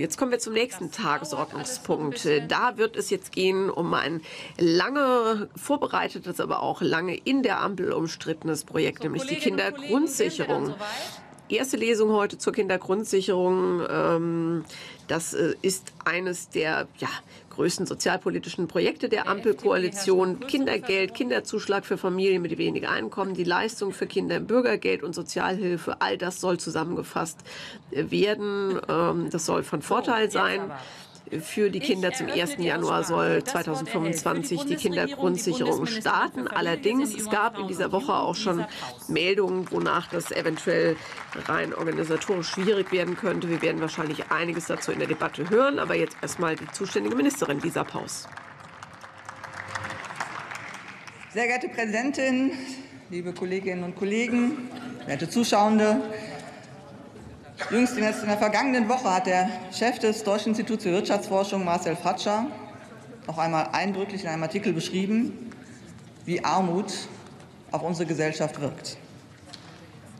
Jetzt kommen wir zum nächsten Tagesordnungspunkt. Da wird es jetzt gehen um ein lange vorbereitetes, aber auch lange in der Ampel umstrittenes Projekt, nämlich die Kindergrundsicherung. Erste Lesung heute zur Kindergrundsicherung. Das ist eines der größten sozialpolitischen Projekte der Ampelkoalition. Kindergeld, Kinderzuschlag für Familien mit wenig Einkommen, die Leistung für Kinder im Bürgergeld und Sozialhilfe, all das soll zusammengefasst werden. Das soll von Vorteil sein. Für die Kinder zum 1. Januar soll 2025 die Kindergrundsicherung starten. Allerdings, es gab in dieser Woche auch schon Meldungen, wonach das eventuell rein organisatorisch schwierig werden könnte. Wir werden wahrscheinlich einiges dazu in der Debatte hören. Aber jetzt erstmal die zuständige Ministerin, Lisa Paus. Sehr geehrte Präsidentin, liebe Kolleginnen und Kollegen, werte Zuschauende. Jüngst in der vergangenen Woche hat der Chef des Deutschen Instituts für Wirtschaftsforschung, Marcel Fratscher, noch einmal eindrücklich in einem Artikel beschrieben, wie Armut auf unsere Gesellschaft wirkt.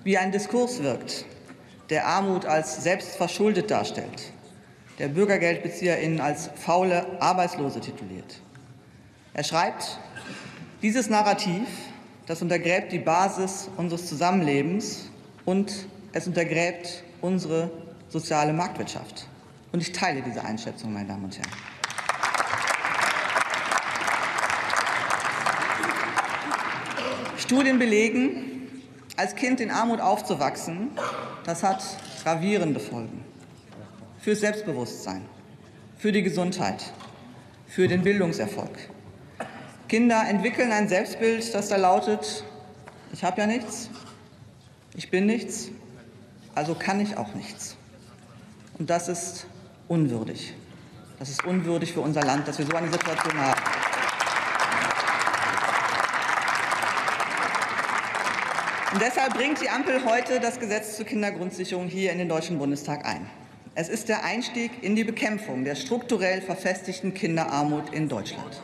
Wie ein Diskurs wirkt, der Armut als selbstverschuldet darstellt, der BürgergeldbezieherInnen als faule Arbeitslose tituliert. Er schreibt, dieses Narrativ, das untergräbt die Basis unseres Zusammenlebens und es untergräbt unsere soziale Marktwirtschaft. Und ich teile diese Einschätzung, meine Damen und Herren. Studien belegen, als Kind in Armut aufzuwachsen, das hat gravierende Folgen. Fürs Selbstbewusstsein, für die Gesundheit, für den Bildungserfolg. Kinder entwickeln ein Selbstbild, das da lautet, ich habe ja nichts, ich bin nichts, also kann ich auch nichts. Und das ist unwürdig. Das ist unwürdig für unser Land, dass wir so eine Situation haben. Und deshalb bringt die Ampel heute das Gesetz zur Kindergrundsicherung hier in den Deutschen Bundestag ein. Es ist der Einstieg in die Bekämpfung der strukturell verfestigten Kinderarmut in Deutschland.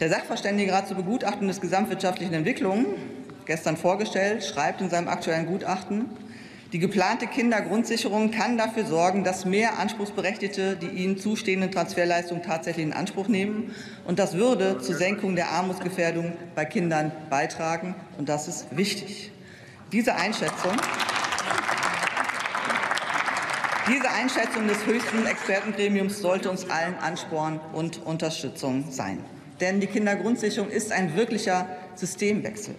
Der Sachverständigenrat zur Begutachtung der gesamtwirtschaftlichen Entwicklung, gestern vorgestellt, schreibt in seinem aktuellen Gutachten, die geplante Kindergrundsicherung kann dafür sorgen, dass mehr Anspruchsberechtigte die ihnen zustehenden Transferleistungen tatsächlich in Anspruch nehmen. Und das würde zur Senkung der Armutsgefährdung bei Kindern beitragen. Und das ist wichtig. Diese Einschätzung des höchsten Expertengremiums sollte uns allen Ansporn und Unterstützung sein. Denn die Kindergrundsicherung ist ein wirklicher Systemwechsel.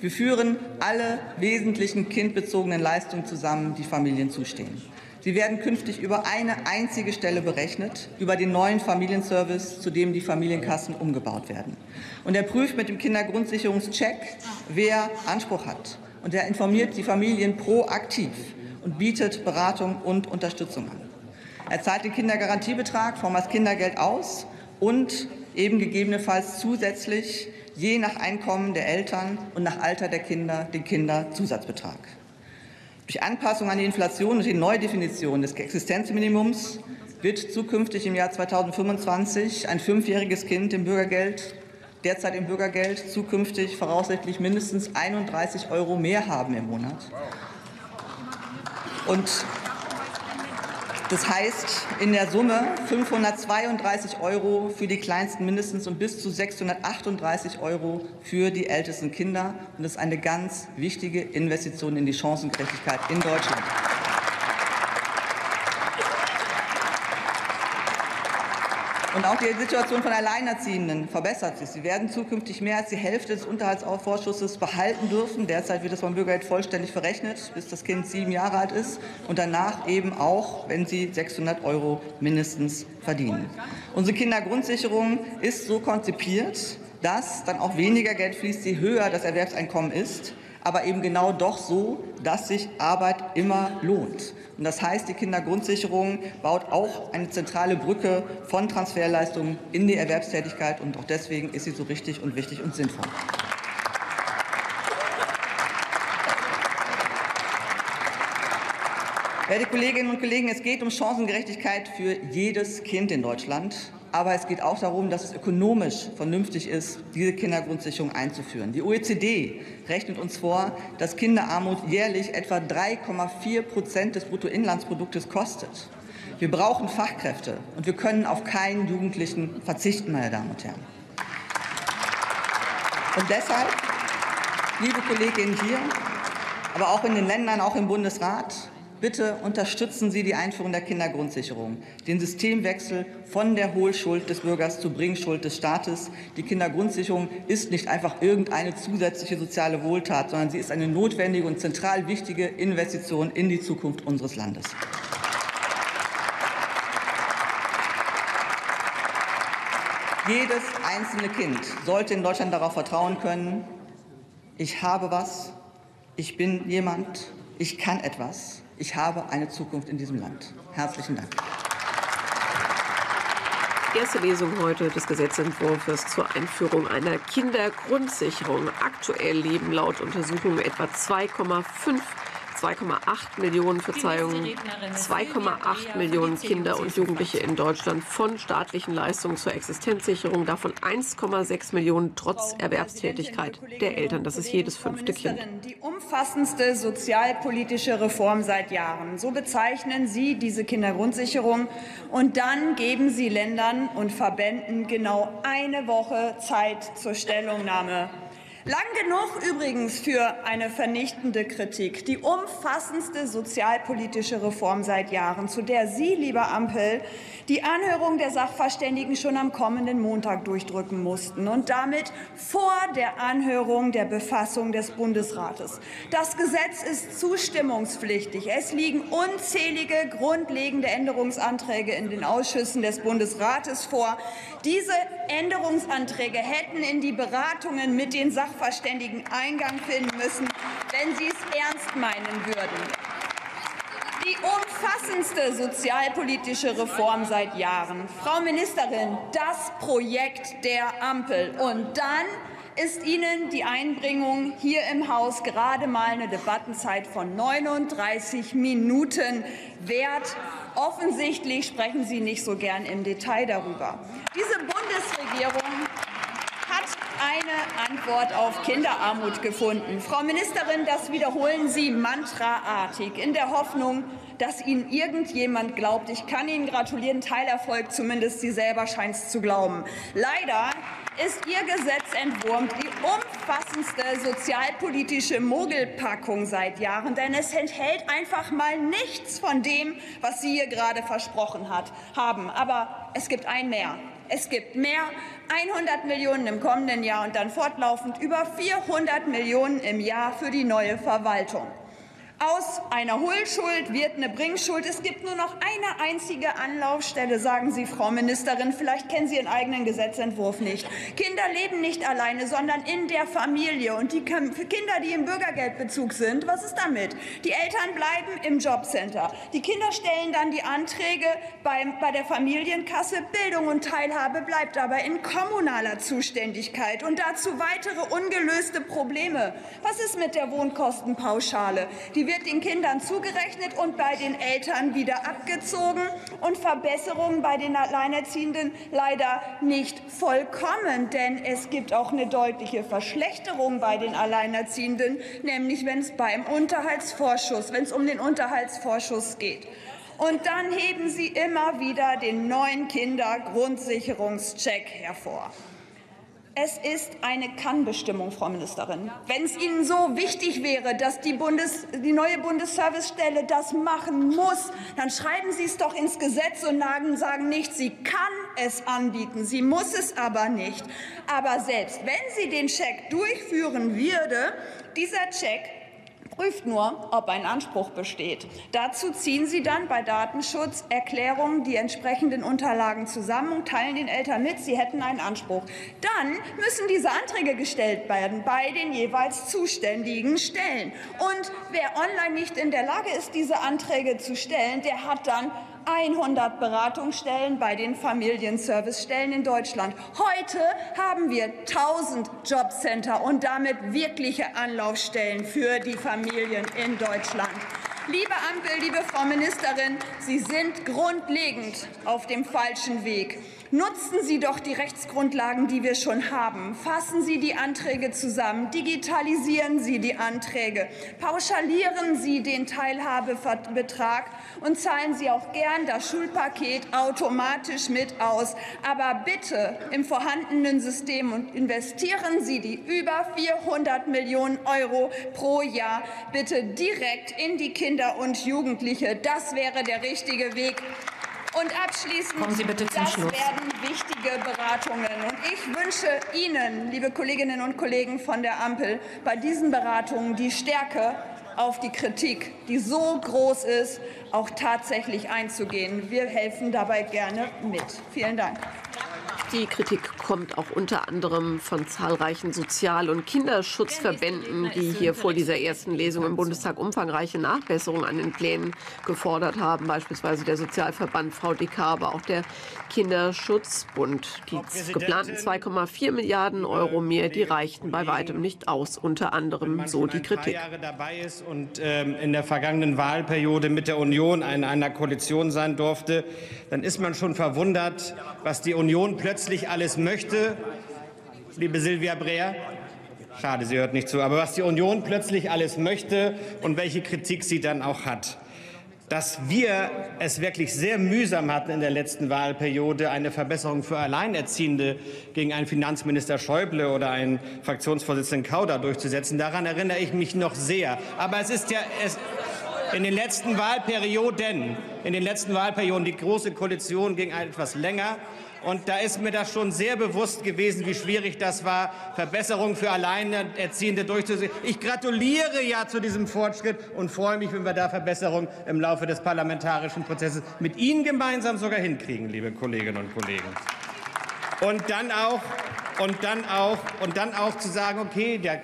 Wir führen alle wesentlichen kindbezogenen Leistungen zusammen, die Familien zustehen. Sie werden künftig über eine einzige Stelle berechnet, über den neuen Familienservice, zu dem die Familienkassen umgebaut werden. Und er prüft mit dem Kindergrundsicherungscheck, wer Anspruch hat. Und er informiert die Familien proaktiv und bietet Beratung und Unterstützung an. Er zahlt den Kindergarantiebetrag, form als Kindergeld aus und eben gegebenenfalls zusätzlich je nach Einkommen der Eltern und nach Alter der Kinder den Kinderzusatzbetrag. Durch Anpassung an die Inflation und die Neudefinition des Existenzminimums wird zukünftig im Jahr 2025 ein 5-jähriges Kind derzeit im Bürgergeld zukünftig voraussichtlich mindestens 31 € mehr haben im Monat. Und das heißt in der Summe 532 € für die kleinsten mindestens und bis zu 638 € für die ältesten Kinder. Und das ist eine ganz wichtige Investition in die Chancengerechtigkeit in Deutschland. Und auch die Situation von Alleinerziehenden verbessert sich. Sie werden zukünftig mehr als die Hälfte des Unterhaltsvorschusses behalten dürfen. Derzeit wird das beim Bürgergeld vollständig verrechnet, bis das Kind 7 Jahre alt ist. Und danach eben auch, wenn sie 600 € mindestens verdienen. Unsere Kindergrundsicherung ist so konzipiert, dass dann auch weniger Geld fließt, je höher das Erwerbseinkommen ist. Aber eben genau doch so, dass sich Arbeit immer lohnt. Und das heißt, die Kindergrundsicherung baut auch eine zentrale Brücke von Transferleistungen in die Erwerbstätigkeit. Und auch deswegen ist sie so richtig und wichtig und sinnvoll. Werte Kolleginnen und Kollegen, es geht um Chancengerechtigkeit für jedes Kind in Deutschland. Aber es geht auch darum, dass es ökonomisch vernünftig ist, diese Kindergrundsicherung einzuführen. Die OECD rechnet uns vor, dass Kinderarmut jährlich etwa 3,4% des Bruttoinlandsproduktes kostet. Wir brauchen Fachkräfte, und wir können auf keinen Jugendlichen verzichten, meine Damen und Herren. Und deshalb, liebe Kolleginnen hier, aber auch in den Ländern, auch im Bundesrat, bitte unterstützen Sie die Einführung der Kindergrundsicherung, den Systemwechsel von der Hohlschuld des Bürgers zur Bringschuld des Staates. Die Kindergrundsicherung ist nicht einfach irgendeine zusätzliche soziale Wohltat, sondern sie ist eine notwendige und zentral wichtige Investition in die Zukunft unseres Landes. Jedes einzelne Kind sollte in Deutschland darauf vertrauen können, ich habe was, ich bin jemand, ich kann etwas. Ich habe eine Zukunft in diesem Land. Herzlichen Dank. Erste Lesung heute des Gesetzentwurfs zur Einführung einer Kindergrundsicherung. Aktuell leben laut Untersuchungen etwa 2,8 Millionen Kinder und Jugendliche in Deutschland von staatlichen Leistungen zur Existenzsicherung, davon 1,6 Millionen trotz Erwerbstätigkeit der Eltern. Das ist jedes fünfte Kind. Die umfassendste sozialpolitische Reform seit Jahren. So bezeichnen Sie diese Kindergrundsicherung. Und dann geben Sie Ländern und Verbänden genau eine Woche Zeit zur Stellungnahme. Lang genug übrigens für eine vernichtende Kritik. Die umfassendste sozialpolitische Reform seit Jahren, zu der Sie, liebe Ampel, die Anhörung der Sachverständigen schon am kommenden Montag durchdrücken mussten und damit vor der Anhörung der Befassung des Bundesrates. Das Gesetz ist zustimmungspflichtig. Es liegen unzählige grundlegende Änderungsanträge in den Ausschüssen des Bundesrates vor. Diese Änderungsanträge hätten in die Beratungen mit den Sachverständigen Eingang finden müssen, wenn Sie es ernst meinen würden. Die umfassendste sozialpolitische Reform seit Jahren. Frau Ministerin, das Projekt der Ampel. Und dann ist Ihnen die Einbringung hier im Haus gerade mal eine Debattenzeit von 39 Minuten wert. Offensichtlich sprechen Sie nicht so gern im Detail darüber. Diese Bundesregierung hat eine Antwort auf Kinderarmut gefunden. Frau Ministerin, das wiederholen Sie mantraartig, in der Hoffnung, dass Ihnen irgendjemand glaubt. Ich kann Ihnen gratulieren, Teilerfolg, zumindest Sie selber scheint es zu glauben. Leider ist Ihr Gesetzentwurf die umfassendste sozialpolitische Mogelpackung seit Jahren, denn es enthält einfach mal nichts von dem, was Sie hier gerade versprochen haben. Aber es gibt ein Mehr. Es gibt mehr, 100 Millionen im kommenden Jahr und dann fortlaufend über 400 Millionen im Jahr für die neue Verwaltung. Aus einer Hohlschuld wird eine Bringschuld. Es gibt nur noch eine einzige Anlaufstelle, sagen Sie, Frau Ministerin. Vielleicht kennen Sie Ihren eigenen Gesetzentwurf nicht. Kinder leben nicht alleine, sondern in der Familie. Und die Kinder, die im Bürgergeldbezug sind, was ist damit? Die Eltern bleiben im Jobcenter. Die Kinder stellen dann die Anträge bei der Familienkasse. Bildung und Teilhabe bleibt aber in kommunaler Zuständigkeit. Und dazu weitere ungelöste Probleme. Was ist mit der Wohnkostenpauschale? Die wird den Kindern zugerechnet und bei den Eltern wieder abgezogen, und Verbesserungen bei den Alleinerziehenden leider nicht vollkommen, denn es gibt auch eine deutliche Verschlechterung bei den Alleinerziehenden, nämlich wenn es um den Unterhaltsvorschuss geht. Und dann heben Sie immer wieder den neuen Kindergrundsicherungscheck hervor. Es ist eine Kannbestimmung, Frau Ministerin. Wenn es Ihnen so wichtig wäre, dass die neue Bundesservicestelle das machen muss, dann schreiben Sie es doch ins Gesetz und sagen nicht, sie kann es anbieten, sie muss es aber nicht. Aber selbst wenn sie den Check durchführen würde, dieser Check prüft nur, ob ein Anspruch besteht. Dazu ziehen Sie dann bei Datenschutzerklärungen die entsprechenden Unterlagen zusammen und teilen den Eltern mit, sie hätten einen Anspruch. Dann müssen diese Anträge gestellt werden bei den jeweils zuständigen Stellen. Und wer online nicht in der Lage ist, diese Anträge zu stellen, der hat dann 100 Beratungsstellen bei den Familienservicestellen in Deutschland. Heute haben wir 1000 Jobcenter und damit wirkliche Anlaufstellen für die Familien in Deutschland. Liebe Ampel, liebe Frau Ministerin, Sie sind grundlegend auf dem falschen Weg. Nutzen Sie doch die Rechtsgrundlagen, die wir schon haben. Fassen Sie die Anträge zusammen, digitalisieren Sie die Anträge, pauschalieren Sie den Teilhabebetrag und zahlen Sie auch gern das Schulpaket automatisch mit aus. Aber bitte im vorhandenen System und investieren Sie die über 400 Millionen Euro pro Jahr bitte direkt in die Kinder und Jugendliche. Das wäre der richtige Weg. Und abschließend, kommen Sie bitte zum Schluss. Das werden wichtige Beratungen. Und ich wünsche Ihnen, liebe Kolleginnen und Kollegen von der Ampel, bei diesen Beratungen die Stärke, auf die Kritik, die so groß ist, auch tatsächlich einzugehen. Wir helfen dabei gerne mit. Vielen Dank. Die Kritik kommt auch unter anderem von zahlreichen Sozial- und Kinderschutzverbänden, die hier vor dieser ersten Lesung im Bundestag umfangreiche Nachbesserungen an den Plänen gefordert haben, beispielsweise der Sozialverband VdK, aber auch der Kinderschutzbund. Die geplanten 2,4 Milliarden Euro mehr, die reichten bei weitem nicht aus, unter anderem so die Kritik. Wenn man schon ein paar Jahre dabei ist und in der vergangenen Wahlperiode mit der Union in einer Koalition sein durfte, dann ist man schon verwundert, was die Union plötzlich alles möchte, liebe Silvia Breher, schade, sie hört nicht zu, aber was die Union plötzlich alles möchte und welche Kritik sie dann auch hat. Dass wir es wirklich sehr mühsam hatten in der letzten Wahlperiode, eine Verbesserung für Alleinerziehende gegen einen Finanzminister Schäuble oder einen Fraktionsvorsitzenden Kauder durchzusetzen, daran erinnere ich mich noch sehr. Aber es ist ja... In den letzten Wahlperioden die Große Koalition ging etwas länger. Und da ist mir das schon sehr bewusst gewesen, wie schwierig das war, Verbesserungen für Alleinerziehende durchzusetzen. Ich gratuliere ja zu diesem Fortschritt und freue mich, wenn wir da Verbesserungen im Laufe des parlamentarischen Prozesses mit Ihnen gemeinsam sogar hinkriegen, liebe Kolleginnen und Kollegen. Und dann auch zu sagen, okay, der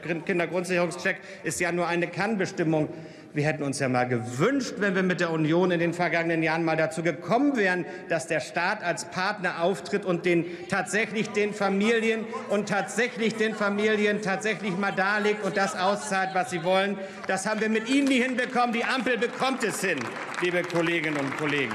Kindergrundsicherungscheck ist ja nur eine Kannbestimmung. Wir hätten uns ja mal gewünscht, wenn wir mit der Union in den vergangenen Jahren mal dazu gekommen wären, dass der Staat als Partner auftritt und tatsächlich den Familien mal darlegt und das auszahlt, was sie wollen. Das haben wir mit Ihnen nie hinbekommen. Die Ampel bekommt es hin, liebe Kolleginnen und Kollegen.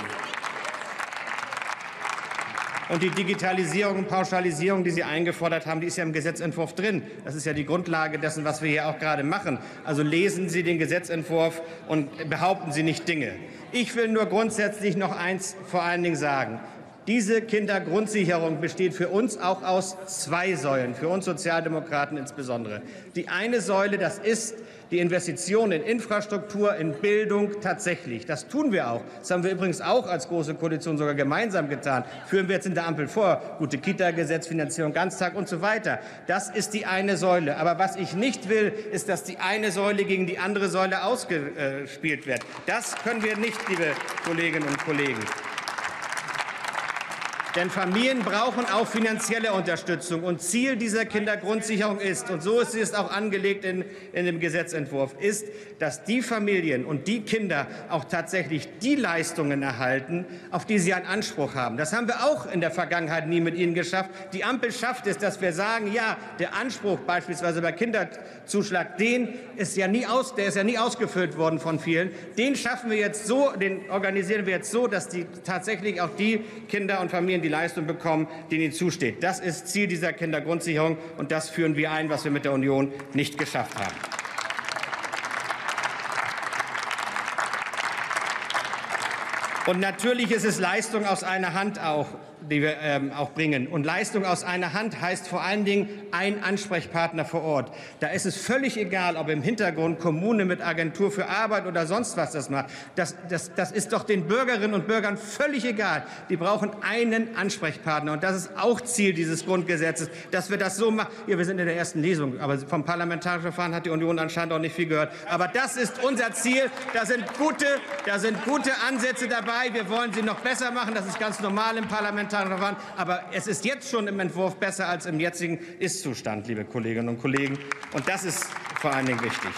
Und die Digitalisierung und Pauschalisierung, die Sie eingefordert haben, die ist ja im Gesetzentwurf drin. Das ist ja die Grundlage dessen, was wir hier auch gerade machen. Also lesen Sie den Gesetzentwurf und behaupten Sie nicht Dinge. Ich will nur grundsätzlich noch eins vor allen Dingen sagen. Diese Kindergrundsicherung besteht für uns auch aus zwei Säulen, für uns Sozialdemokraten insbesondere. Die eine Säule, das ist die Investition in Infrastruktur, in Bildung tatsächlich. Das tun wir auch. Das haben wir übrigens auch als Große Koalition sogar gemeinsam getan. Führen wir jetzt in der Ampel vor. Gute Kita-Gesetz, Finanzierung, Ganztag und so weiter. Das ist die eine Säule. Aber was ich nicht will, ist, dass die eine Säule gegen die andere Säule ausgespielt wird. Das können wir nicht, liebe Kolleginnen und Kollegen. Denn Familien brauchen auch finanzielle Unterstützung. Und Ziel dieser Kindergrundsicherung ist, und so ist sie es auch angelegt in dem Gesetzentwurf, ist, dass die Familien und die Kinder auch tatsächlich die Leistungen erhalten, auf die sie einen Anspruch haben. Das haben wir auch in der Vergangenheit nie mit Ihnen geschafft. Die Ampel schafft es, dass wir sagen, ja, der Anspruch beispielsweise bei Kinderzuschlag, der ist ja nie ausgefüllt worden von vielen. Den schaffen wir jetzt so, den organisieren wir jetzt so, dass die tatsächlich auch die Kinder und Familien die Leistung bekommen, die ihnen zusteht. Das ist Ziel dieser Kindergrundsicherung, und das führen wir ein, was wir mit der Union nicht geschafft haben. Und natürlich ist es Leistung aus einer Hand auch, die wir auch bringen. Und Leistung aus einer Hand heißt vor allen Dingen ein Ansprechpartner vor Ort. Da ist es völlig egal, ob im Hintergrund Kommune mit Agentur für Arbeit oder sonst was das macht. Das ist doch den Bürgerinnen und Bürgern völlig egal. Die brauchen einen Ansprechpartner. Und das ist auch Ziel dieses Grundgesetzes, dass wir das so machen. Ja, wir sind in der ersten Lesung, aber vom parlamentarischen Verfahren hat die Union anscheinend auch nicht viel gehört. Aber das ist unser Ziel. Da sind gute Ansätze dabei. Wir wollen sie noch besser machen. Das ist ganz normal im Parlament. Aber es ist jetzt schon im Entwurf besser als im jetzigen Ist-Zustand, liebe Kolleginnen und Kollegen. Und das ist vor allen Dingen wichtig.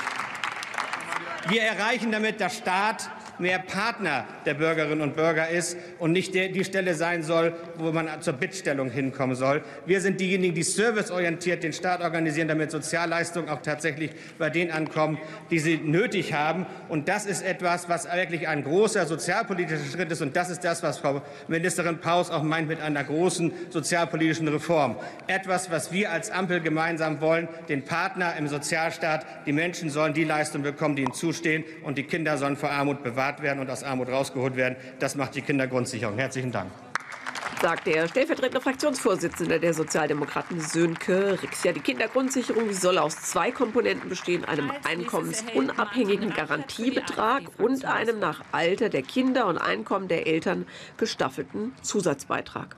Wir erreichen damit, dass Staat mehr Partner der Bürgerinnen und Bürger ist und nicht die Stelle sein soll, wo man zur Bittstellung hinkommen soll. Wir sind diejenigen, die serviceorientiert den Staat organisieren, damit Sozialleistungen auch tatsächlich bei denen ankommen, die sie nötig haben. Und das ist etwas, was wirklich ein großer sozialpolitischer Schritt ist. Und das ist das, was Frau Ministerin Paus auch meint mit einer großen sozialpolitischen Reform. Etwas, was wir als Ampel gemeinsam wollen, den Partner im Sozialstaat. Die Menschen sollen die Leistungen bekommen, die ihnen zustehen. Und die Kinder sollen vor Armut bewahrt werden und aus Armut rausgeholt werden. Das macht die Kindergrundsicherung. Herzlichen Dank. Sagt der stellvertretende Fraktionsvorsitzende der Sozialdemokraten Sönke Rix. Ja, die Kindergrundsicherung soll aus zwei Komponenten bestehen, einem einkommensunabhängigen Garantiebetrag und einem nach Alter der Kinder und Einkommen der Eltern gestaffelten Zusatzbeitrag.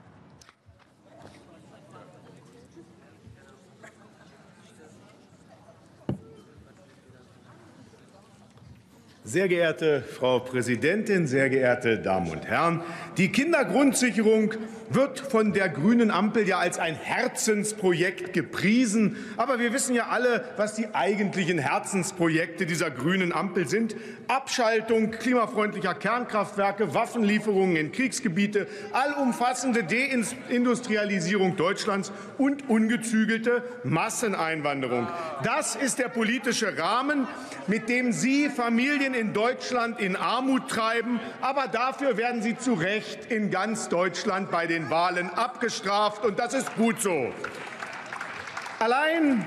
Sehr geehrte Frau Präsidentin, sehr geehrte Damen und Herren! Die Kindergrundsicherung wird von der grünen Ampel ja als ein Herzensprojekt gepriesen. Aber wir wissen ja alle, was die eigentlichen Herzensprojekte dieser grünen Ampel sind. Abschaltung klimafreundlicher Kernkraftwerke, Waffenlieferungen in Kriegsgebiete, allumfassende Deindustrialisierung Deutschlands und ungezügelte Masseneinwanderung. Das ist der politische Rahmen, mit dem Sie Familien in Deutschland in Armut treiben. Aber dafür werden Sie zu Recht in ganz Deutschland bei den Wahlen abgestraft, und das ist gut so. Allein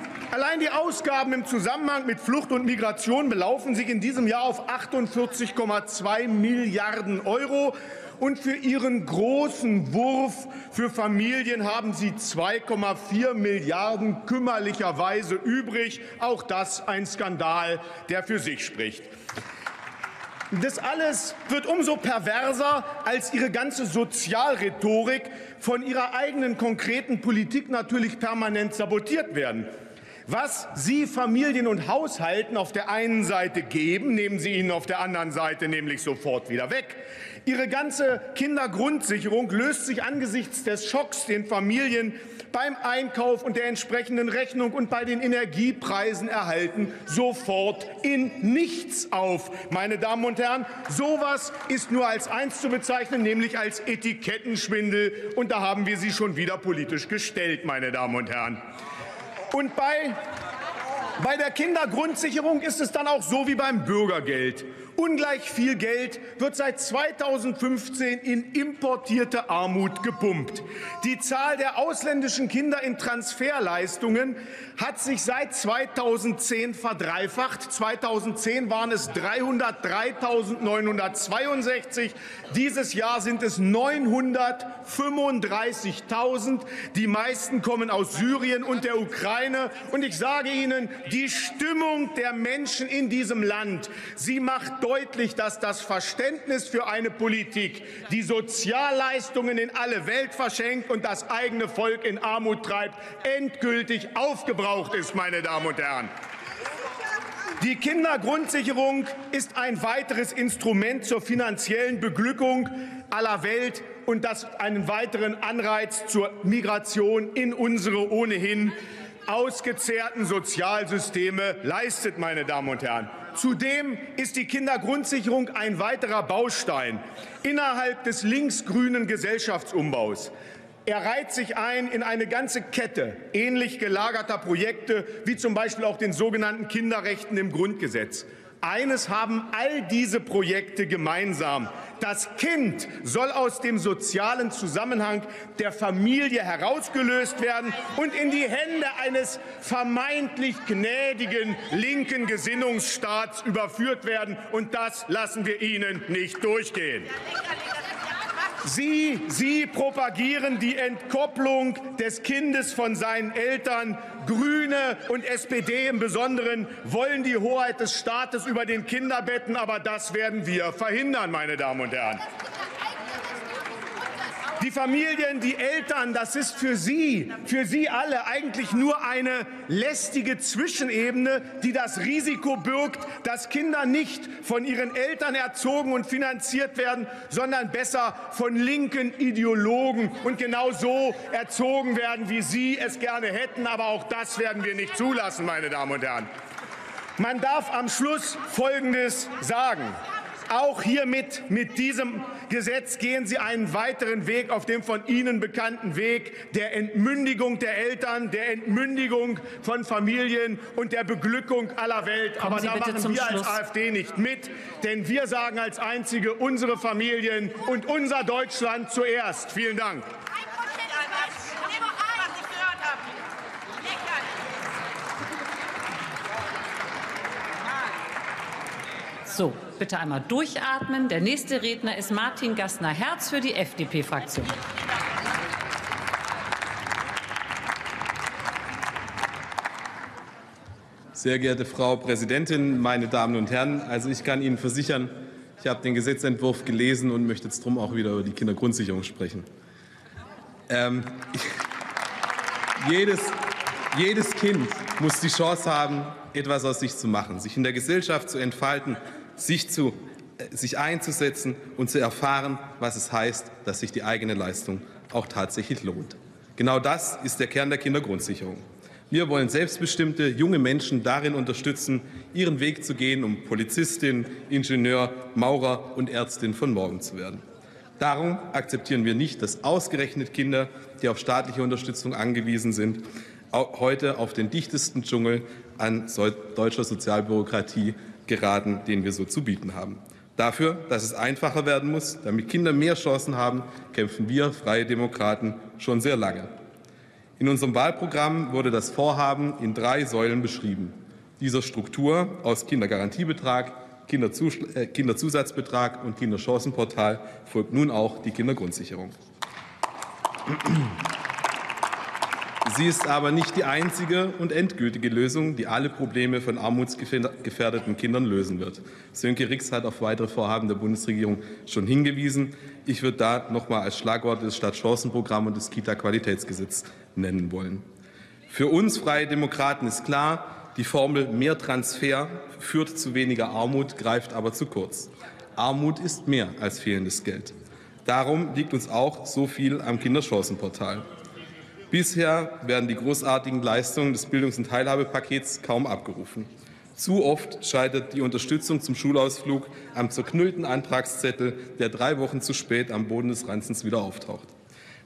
die Ausgaben im Zusammenhang mit Flucht und Migration belaufen sich in diesem Jahr auf 48,2 Milliarden Euro. Und für Ihren großen Wurf für Familien haben Sie 2,4 Milliarden kümmerlicherweise übrig. Auch das ein Skandal, der für sich spricht. Das alles wird umso perverser, als Ihre ganze Sozialrhetorik von Ihrer eigenen konkreten Politik natürlich permanent sabotiert werden. Was Sie Familien und Haushalten auf der einen Seite geben, nehmen Sie ihnen auf der anderen Seite nämlich sofort wieder weg. Ihre ganze Kindergrundsicherung löst sich angesichts des Schocks den Familien beim Einkauf und der entsprechenden Rechnung und bei den Energiepreisen erhalten sofort in nichts auf. Meine Damen und Herren, sowas ist nur als eins zu bezeichnen, nämlich als Etikettenschwindel. Und da haben wir Sie schon wieder politisch gestellt, meine Damen und Herren. Und bei der Kindergrundsicherung ist es dann auch so wie beim Bürgergeld. Ungleich viel Geld wird seit 2015 in importierte Armut gepumpt. Die Zahl der ausländischen Kinder in Transferleistungen hat sich seit 2010 verdreifacht. 2010 waren es 303.962. Dieses Jahr sind es 935.000. Die meisten kommen aus Syrien und der Ukraine. Und ich sage Ihnen, die Stimmung der Menschen in diesem Land, sie macht deutlich, dass das Verständnis für eine Politik, die Sozialleistungen in alle Welt verschenkt und das eigene Volk in Armut treibt, endgültig aufgebraucht ist, meine Damen und Herren. Die Kindergrundsicherung ist ein weiteres Instrument zur finanziellen Beglückung aller Welt und das einen weiteren Anreiz zur Migration in unsere ohnehin ausgezehrten Sozialsysteme leistet, meine Damen und Herren. Zudem ist die Kindergrundsicherung ein weiterer Baustein innerhalb des linksgrünen Gesellschaftsumbaus. Er reiht sich ein in eine ganze Kette ähnlich gelagerter Projekte, wie zum Beispiel auch den sogenannten Kinderrechten im Grundgesetz. Eines haben all diese Projekte gemeinsam. Das Kind soll aus dem sozialen Zusammenhang der Familie herausgelöst werden und in die Hände eines vermeintlich gnädigen linken Gesinnungsstaats überführt werden. Und das lassen wir Ihnen nicht durchgehen. Sie propagieren die Entkopplung des Kindes von seinen Eltern. Grüne und SPD im Besonderen wollen die Hoheit des Staates über den Kinderbetten, aber das werden wir verhindern, meine Damen und Herren. Die Familien, die Eltern, das ist für Sie alle eigentlich nur eine lästige Zwischenebene, die das Risiko birgt, dass Kinder nicht von ihren Eltern erzogen und finanziert werden, sondern besser von linken Ideologen und genau so erzogen werden, wie Sie es gerne hätten. Aber auch das werden wir nicht zulassen, meine Damen und Herren. Man darf am Schluss Folgendes sagen. Auch hiermit, mit diesem Gesetz, gehen Sie einen weiteren Weg auf dem von Ihnen bekannten Weg der Entmündigung der Eltern, der Entmündigung von Familien und der Beglückung aller Welt. Kommen Aber Sie da machen wir als AfD nicht mit, denn wir sagen als Einzige unsere Familien und unser Deutschland zuerst. Vielen Dank. So, bitte einmal durchatmen. Der nächste Redner ist Martin Gassner-Herz für die FDP-Fraktion. Sehr geehrte Frau Präsidentin, meine Damen und Herren! Also ich kann Ihnen versichern, ich habe den Gesetzentwurf gelesen und möchte jetzt drum auch wieder über die Kindergrundsicherung sprechen. Jedes Kind muss die Chance haben, etwas aus sich zu machen, sich in der Gesellschaft zu entfalten, sich einzusetzen und zu erfahren, was es heißt, dass sich die eigene Leistung auch tatsächlich lohnt. Genau das ist der Kern der Kindergrundsicherung. Wir wollen selbstbestimmte junge Menschen darin unterstützen, ihren Weg zu gehen, um Polizistin, Ingenieur, Maurer und Ärztin von morgen zu werden. Darum akzeptieren wir nicht, dass ausgerechnet Kinder, die auf staatliche Unterstützung angewiesen sind, heute auf den dichtesten Dschungel an deutscher Sozialbürokratie geraten, den wir so zu bieten haben. Dafür, dass es einfacher werden muss, damit Kinder mehr Chancen haben, kämpfen wir Freie Demokraten schon sehr lange. In unserem Wahlprogramm wurde das Vorhaben in 3 Säulen beschrieben. Dieser Struktur aus Kindergarantiebetrag, Kinderzusatzbetrag und Kinderchancenportal folgt nun auch die Kindergrundsicherung. Sie ist aber nicht die einzige und endgültige Lösung, die alle Probleme von armutsgefährdeten Kindern lösen wird. Sönke Rix hat auf weitere Vorhaben der Bundesregierung schon hingewiesen. Ich würde da noch mal als Schlagwort das Stadtchancenprogramm und das Kita-Qualitätsgesetz nennen wollen. Für uns Freie Demokraten ist klar, die Formel mehr Transfer führt zu weniger Armut, greift aber zu kurz. Armut ist mehr als fehlendes Geld. Darum liegt uns auch so viel am Kinderchancenportal. Bisher werden die großartigen Leistungen des Bildungs- und Teilhabepakets kaum abgerufen. Zu oft scheitert die Unterstützung zum Schulausflug am zerknüllten Antragszettel, der 3 Wochen zu spät am Boden des Ranzens wieder auftaucht.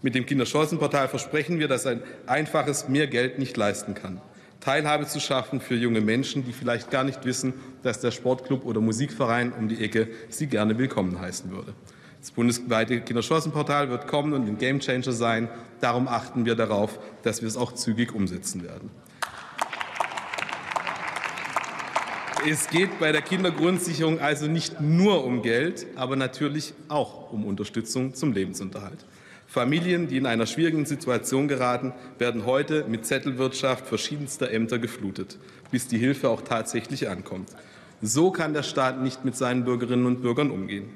Mit dem Kinderchancenportal versprechen wir, dass ein einfaches mehr Geld nicht leisten kann. Teilhabe zu schaffen für junge Menschen, die vielleicht gar nicht wissen, dass der Sportclub oder Musikverein um die Ecke sie gerne willkommen heißen würde. Das bundesweite Kinderchancenportal wird kommen und ein Gamechanger sein. Darum achten wir darauf, dass wir es auch zügig umsetzen werden. Es geht bei der Kindergrundsicherung also nicht nur um Geld, aber natürlich auch um Unterstützung zum Lebensunterhalt. Familien, die in einer schwierigen Situation geraten, werden heute mit Zettelwirtschaft verschiedenster Ämter geflutet, bis die Hilfe auch tatsächlich ankommt. So kann der Staat nicht mit seinen Bürgerinnen und Bürgern umgehen.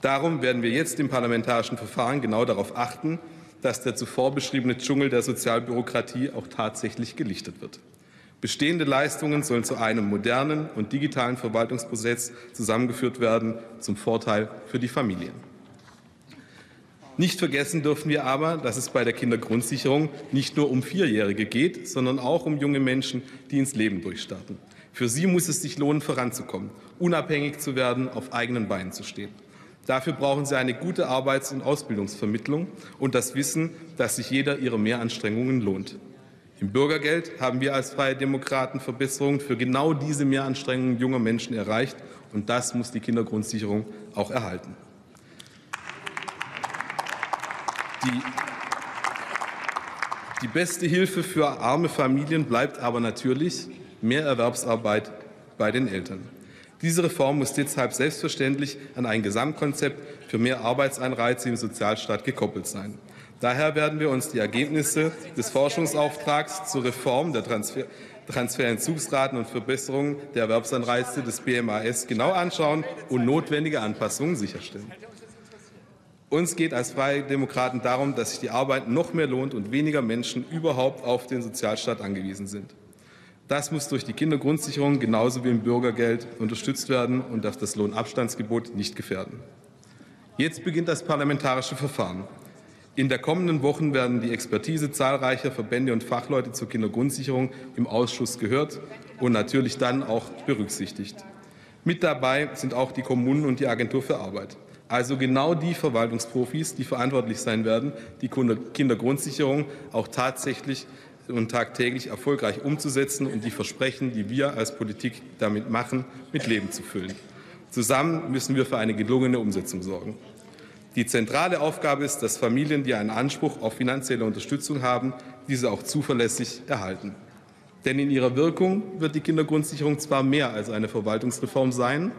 Darum werden wir jetzt im parlamentarischen Verfahren genau darauf achten, dass der zuvor beschriebene Dschungel der Sozialbürokratie auch tatsächlich gelichtet wird. Bestehende Leistungen sollen zu einem modernen und digitalen Verwaltungsprozess zusammengeführt werden, zum Vorteil für die Familien. Nicht vergessen dürfen wir aber, dass es bei der Kindergrundsicherung nicht nur um Vierjährige geht, sondern auch um junge Menschen, die ins Leben durchstarten. Für sie muss es sich lohnen, voranzukommen, unabhängig zu werden, auf eigenen Beinen zu stehen. Dafür brauchen sie eine gute Arbeits- und Ausbildungsvermittlung und das Wissen, dass sich jeder ihrer Mehranstrengungen lohnt. Im Bürgergeld haben wir als Freie Demokraten Verbesserungen für genau diese Mehranstrengungen junger Menschen erreicht. Und das muss die Kindergrundsicherung auch erhalten. Die beste Hilfe für arme Familien bleibt aber natürlich mehr Erwerbsarbeit bei den Eltern. Diese Reform muss deshalb selbstverständlich an ein Gesamtkonzept für mehr Arbeitsanreize im Sozialstaat gekoppelt sein. Daher werden wir uns die Ergebnisse des Forschungsauftrags zur Reform der Transferentzugsraten und Verbesserungen der Erwerbsanreize des BMAS genau anschauen und notwendige Anpassungen sicherstellen. Uns geht als Freie Demokraten darum, dass sich die Arbeit noch mehr lohnt und weniger Menschen überhaupt auf den Sozialstaat angewiesen sind. Das muss durch die Kindergrundsicherung genauso wie im Bürgergeld unterstützt werden und darf das Lohnabstandsgebot nicht gefährden. Jetzt beginnt das parlamentarische Verfahren. In der kommenden Woche werden die Expertise zahlreicher Verbände und Fachleute zur Kindergrundsicherung im Ausschuss gehört und natürlich dann auch berücksichtigt. Mit dabei sind auch die Kommunen und die Agentur für Arbeit. Also genau die Verwaltungsprofis, die verantwortlich sein werden, die Kindergrundsicherung auch tatsächlich und tagtäglich erfolgreich umzusetzen und die Versprechen, die wir als Politik damit machen, mit Leben zu füllen. Zusammen müssen wir für eine gelungene Umsetzung sorgen. Die zentrale Aufgabe ist, dass Familien, die einen Anspruch auf finanzielle Unterstützung haben, diese auch zuverlässig erhalten. Denn in ihrer Wirkung wird die Kindergrundsicherung zwar mehr als eine Verwaltungsreform sein,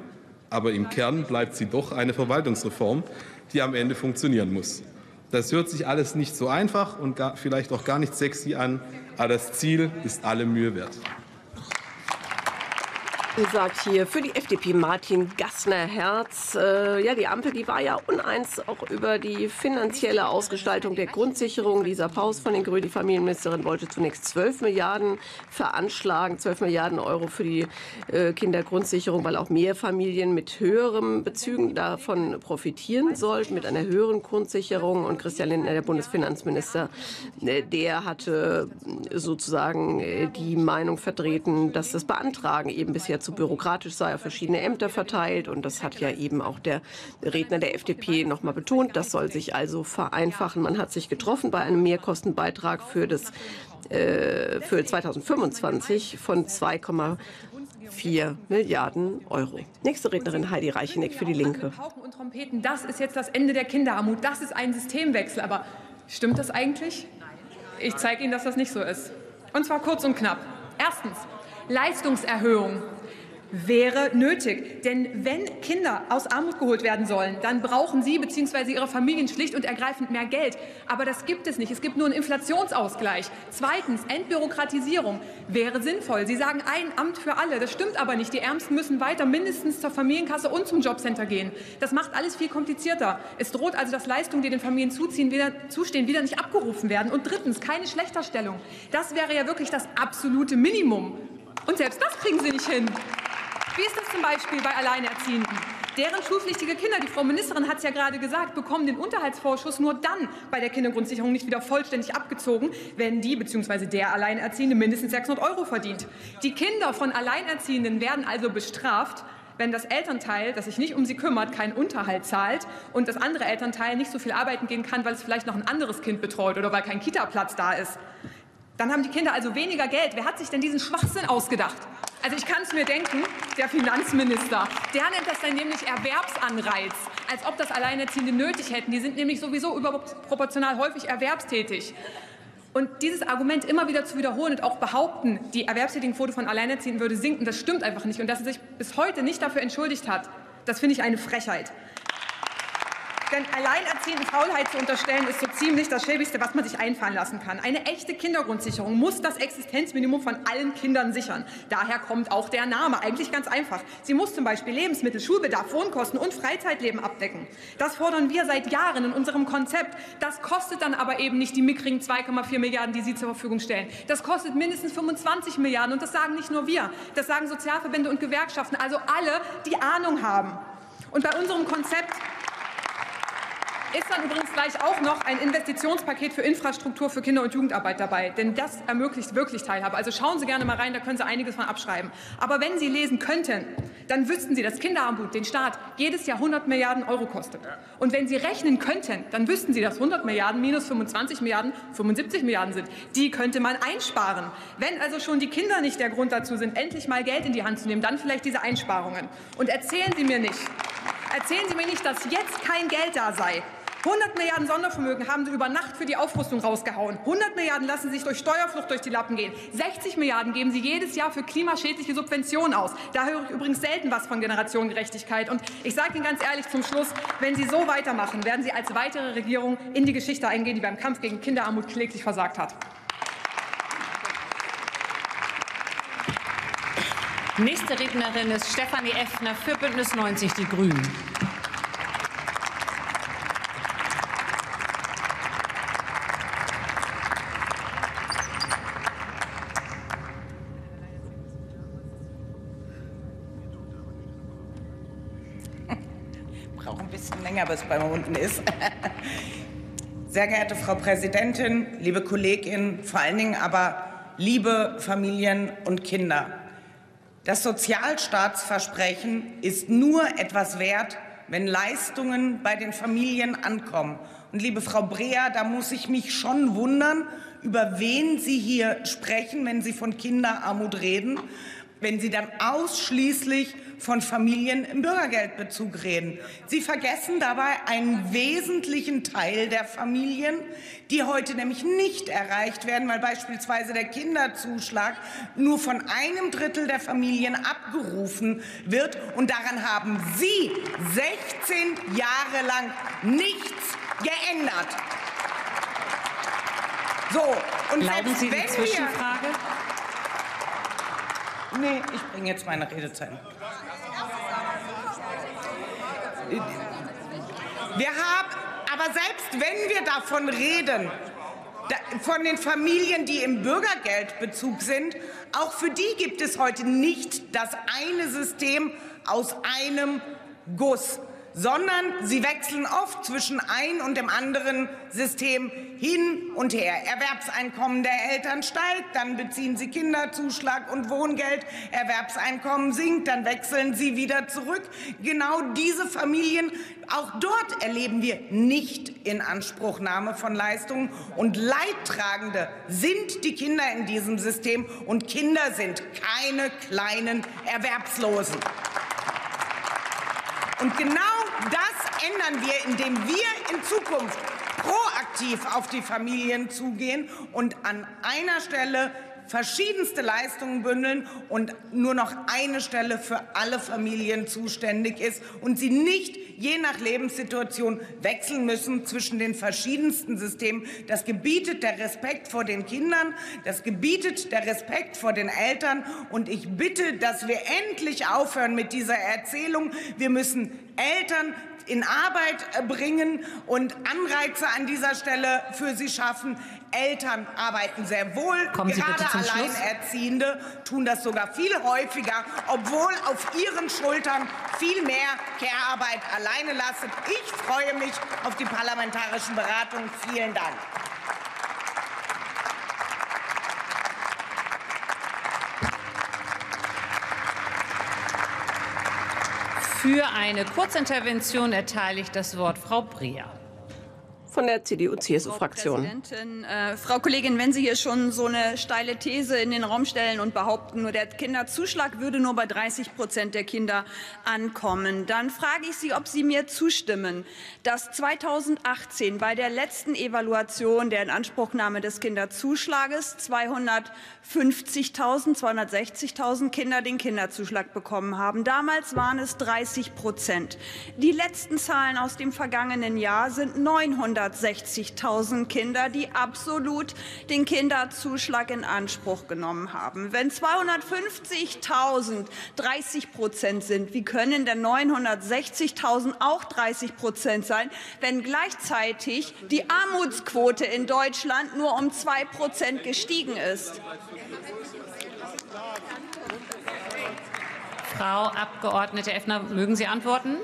aber im Kern bleibt sie doch eine Verwaltungsreform, die am Ende funktionieren muss. Das hört sich alles nicht so einfach und vielleicht auch gar nicht sexy an, aber das Ziel ist alle Mühe wert. Sagt hier für die FDP Martin Gassner-Herz. Ja, die Ampel, die war ja uneins auch über die finanzielle Ausgestaltung der Grundsicherung. Lisa Paus von den Grünen, die Familienministerin, wollte zunächst 12 Milliarden veranschlagen, 12 Milliarden Euro für die Kindergrundsicherung, weil auch mehr Familien mit höheren Bezügen davon profitieren sollten, mit einer höheren Grundsicherung. Und Christian Lindner, der Bundesfinanzminister, der hatte sozusagen die Meinung vertreten, dass das Beantragen eben bisher zu bürokratisch sei, auf verschiedene Ämter verteilt. Und das hat ja eben auch der Redner der FDP noch mal betont. Das soll sich also vereinfachen. Man hat sich getroffen bei einem Mehrkostenbeitrag für 2025 von 2,4 Milliarden Euro. Nächste Rednerin Heidi Reichenick für Die Linke. Pauken und Trompeten, das ist jetzt das Ende der Kinderarmut. Das ist ein Systemwechsel. Aber stimmt das eigentlich? Ich zeige Ihnen, dass das nicht so ist. Und zwar kurz und knapp. Erstens. Leistungserhöhung wäre nötig. Denn wenn Kinder aus Armut geholt werden sollen, dann brauchen sie bzw. ihre Familien schlicht und ergreifend mehr Geld. Aber das gibt es nicht. Es gibt nur einen Inflationsausgleich. Zweitens, Entbürokratisierung wäre sinnvoll. Sie sagen, ein Amt für alle. Das stimmt aber nicht. Die Ärmsten müssen weiter mindestens zur Familienkasse und zum Jobcenter gehen. Das macht alles viel komplizierter. Es droht also, dass Leistungen, die den Familien zustehen, wieder nicht abgerufen werden. Und drittens, keine Schlechterstellung. Das wäre ja wirklich das absolute Minimum. Und selbst das kriegen Sie nicht hin. Wie ist das zum Beispiel bei Alleinerziehenden? Deren schulpflichtige Kinder, die Frau Ministerin hat es ja gerade gesagt, bekommen den Unterhaltsvorschuss nur dann bei der Kindergrundsicherung nicht wieder vollständig abgezogen, wenn die bzw. der Alleinerziehende mindestens 600 Euro verdient. Die Kinder von Alleinerziehenden werden also bestraft, wenn das Elternteil, das sich nicht um sie kümmert, keinen Unterhalt zahlt und das andere Elternteil nicht so viel arbeiten gehen kann, weil es vielleicht noch ein anderes Kind betreut oder weil kein Kita-Platz da ist. Dann haben die Kinder also weniger Geld. Wer hat sich denn diesen Schwachsinn ausgedacht? Also ich kann es mir denken, der Finanzminister, der nennt das dann nämlich Erwerbsanreiz, als ob das Alleinerziehende nötig hätten. Die sind nämlich sowieso überproportional häufig erwerbstätig. Und dieses Argument immer wieder zu wiederholen und auch behaupten, die Erwerbstätigenquote von Alleinerziehenden würde sinken, das stimmt einfach nicht. Und dass er sich bis heute nicht dafür entschuldigt hat, das finde ich eine Frechheit. Denn alleinerziehenden Faulheit zu unterstellen, ist so ziemlich das Schäbigste, was man sich einfallen lassen kann. Eine echte Kindergrundsicherung muss das Existenzminimum von allen Kindern sichern. Daher kommt auch der Name. Eigentlich ganz einfach. Sie muss zum Beispiel Lebensmittel, Schulbedarf, Wohnkosten und Freizeitleben abdecken. Das fordern wir seit Jahren in unserem Konzept. Das kostet dann aber eben nicht die mickrigen 2,4 Milliarden, die Sie zur Verfügung stellen. Das kostet mindestens 25 Milliarden. Und das sagen nicht nur wir. Das sagen Sozialverbände und Gewerkschaften. Also alle, die Ahnung haben. Und bei unserem Konzept ist dann übrigens gleich auch noch ein Investitionspaket für Infrastruktur für Kinder- und Jugendarbeit dabei. Denn das ermöglicht wirklich Teilhabe. Also schauen Sie gerne mal rein, da können Sie einiges von abschreiben. Aber wenn Sie lesen könnten, dann wüssten Sie, dass Kinderarmut den Staat jedes Jahr 100 Milliarden Euro kostet. Und wenn Sie rechnen könnten, dann wüssten Sie, dass 100 Milliarden minus 25 Milliarden 75 Milliarden sind. Die könnte man einsparen. Wenn also schon die Kinder nicht der Grund dazu sind, endlich mal Geld in die Hand zu nehmen, dann vielleicht diese Einsparungen. Und erzählen Sie mir nicht, dass jetzt kein Geld da sei. 100 Milliarden Sondervermögen haben Sie über Nacht für die Aufrüstung rausgehauen. 100 Milliarden lassen sich durch Steuerflucht durch die Lappen gehen. 60 Milliarden geben Sie jedes Jahr für klimaschädliche Subventionen aus. Da höre ich übrigens selten was von Generationengerechtigkeit. Und ich sage Ihnen ganz ehrlich zum Schluss, wenn Sie so weitermachen, werden Sie als weitere Regierung in die Geschichte eingehen, die beim Kampf gegen Kinderarmut kläglich versagt hat. Nächste Rednerin ist Stephanie Aeffner für Bündnis 90 Die Grünen. Was bei mir unten ist. Sehr geehrte Frau Präsidentin, liebe KollegInnen, vor allen Dingen aber liebe Familien und Kinder. Das Sozialstaatsversprechen ist nur etwas wert, wenn Leistungen bei den Familien ankommen. Und liebe Frau Breher, da muss ich mich schon wundern, über wen Sie hier sprechen, wenn Sie von Kinderarmut reden, wenn Sie dann ausschließlich von Familien im Bürgergeldbezug reden. Sie vergessen dabei einen wesentlichen Teil der Familien, die heute nämlich nicht erreicht werden, weil beispielsweise der Kinderzuschlag nur von einem Drittel der Familien abgerufen wird. Und daran haben Sie 16 Jahre lang nichts geändert. So, und erlauben Sie eine Zwischenfrage? Nee, ich bringe jetzt meine Rede zu Ende. Wir haben, aber selbst wenn wir davon reden, von den Familien, die im Bürgergeldbezug sind, auch für die gibt es heute nicht das eine System aus einem Guss, sondern sie wechseln oft zwischen einem und dem anderen System hin und her. Erwerbseinkommen der Eltern steigt, dann beziehen sie Kinderzuschlag und Wohngeld. Erwerbseinkommen sinkt, dann wechseln sie wieder zurück. Genau diese Familien, auch dort erleben wir nicht Inanspruchnahme von Leistungen. Und Leidtragende sind die Kinder in diesem System. Und Kinder sind keine kleinen Erwerbslosen. Und genau das ändern wir, indem wir in Zukunft proaktiv auf die Familien zugehen und an einer Stelle verschiedenste Leistungen bündeln und nur noch eine Stelle für alle Familien zuständig ist und sie nicht je nach Lebenssituation wechseln müssen zwischen den verschiedensten Systemen. Das gebietet der Respekt vor den Kindern, das gebietet der Respekt vor den Eltern. Und ich bitte, dass wir endlich aufhören mit dieser Erzählung. Wir müssen Eltern in Arbeit bringen und Anreize an dieser Stelle für sie schaffen. Eltern arbeiten sehr wohl, gerade Alleinerziehende tun das sogar viel häufiger, obwohl auf ihren Schultern viel mehr Care-Arbeit alleine lastet. Ich freue mich auf die parlamentarischen Beratungen. Vielen Dank. Für eine Kurzintervention erteile ich das Wort Frau Breher von der CDU-CSU-Fraktion. Frau Präsidentin, Frau Kollegin, wenn Sie hier schon so eine steile These in den Raum stellen und behaupten, nur der Kinderzuschlag würde nur bei 30% der Kinder ankommen, dann frage ich Sie, ob Sie mir zustimmen, dass 2018 bei der letzten Evaluation der Inanspruchnahme des Kinderzuschlages 260.000 Kinder den Kinderzuschlag bekommen haben. Damals waren es 30%. Die letzten Zahlen aus dem vergangenen Jahr sind 960.000 Kinder, die absolut den Kinderzuschlag in Anspruch genommen haben. Wenn 250.000 30% sind, wie können denn 960.000 auch 30% sein, wenn gleichzeitig die Armutsquote in Deutschland nur um 2% gestiegen ist? Frau Abgeordnete Aeffner, mögen Sie antworten?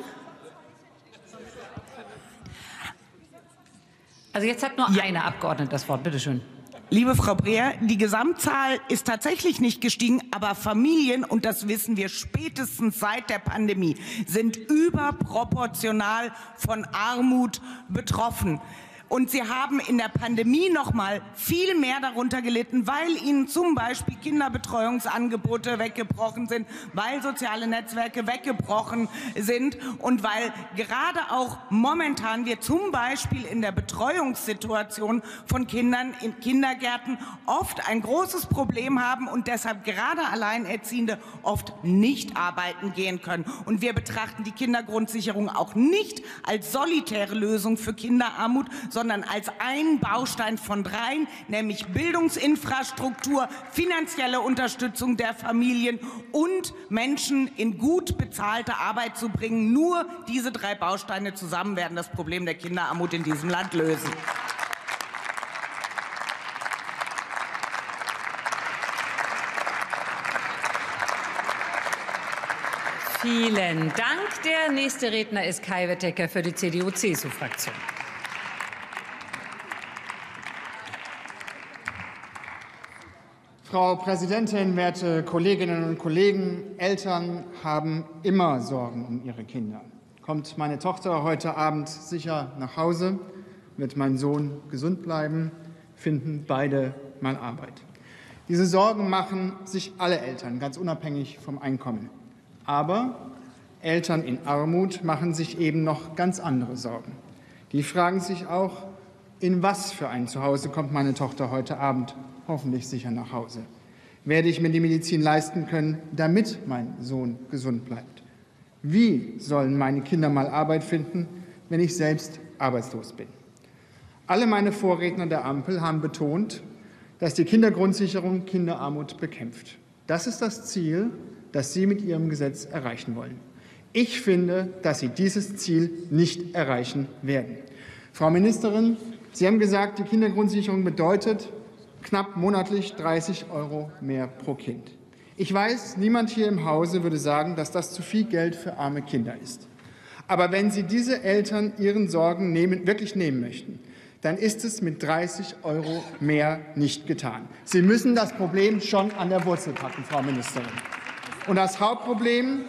Also jetzt hat nur eine Abgeordnete das Wort. Bitte schön. Liebe Frau Breher, die Gesamtzahl ist tatsächlich nicht gestiegen, aber Familien, und das wissen wir spätestens seit der Pandemie, sind überproportional von Armut betroffen. Und sie haben in der Pandemie noch mal viel mehr darunter gelitten, weil ihnen zum Beispiel Kinderbetreuungsangebote weggebrochen sind, weil soziale Netzwerke weggebrochen sind und weil gerade auch momentan wir zum Beispiel in der Betreuungssituation von Kindern in Kindergärten oft ein großes Problem haben und deshalb gerade Alleinerziehende oft nicht arbeiten gehen können. Und wir betrachten die Kindergrundsicherung auch nicht als solitäre Lösung für Kinderarmut, sondern als einen Baustein von dreien, nämlich Bildungsinfrastruktur, finanzielle Unterstützung der Familien und Menschen in gut bezahlte Arbeit zu bringen. Nur diese drei Bausteine zusammen werden das Problem der Kinderarmut in diesem Land lösen. Vielen Dank. Der nächste Redner ist Kai Whittaker für die CDU-CSU-Fraktion. Frau Präsidentin, werte Kolleginnen und Kollegen! Eltern haben immer Sorgen um ihre Kinder. Kommt meine Tochter heute Abend sicher nach Hause? Wird mein Sohn gesund bleiben? Finden beide mal Arbeit? Diese Sorgen machen sich alle Eltern, ganz unabhängig vom Einkommen. Aber Eltern in Armut machen sich eben noch ganz andere Sorgen. Die fragen sich auch, in was für ein Zuhause kommt meine Tochter heute Abend hoffentlich sicher nach Hause? Werde ich mir die Medizin leisten können, damit mein Sohn gesund bleibt? Wie sollen meine Kinder mal Arbeit finden, wenn ich selbst arbeitslos bin? Alle meine Vorredner der Ampel haben betont, dass die Kindergrundsicherung Kinderarmut bekämpft. Das ist das Ziel, das Sie mit Ihrem Gesetz erreichen wollen. Ich finde, dass Sie dieses Ziel nicht erreichen werden. Frau Ministerin, Sie haben gesagt, die Kindergrundsicherung bedeutet knapp monatlich 30 € mehr pro Kind. Ich weiß, niemand hier im Hause würde sagen, dass das zu viel Geld für arme Kinder ist. Aber wenn Sie diese Eltern ihren Sorgen wirklich nehmen möchten, dann ist es mit 30 € mehr nicht getan. Sie müssen das Problem schon an der Wurzel packen, Frau Ministerin. Und das Hauptproblem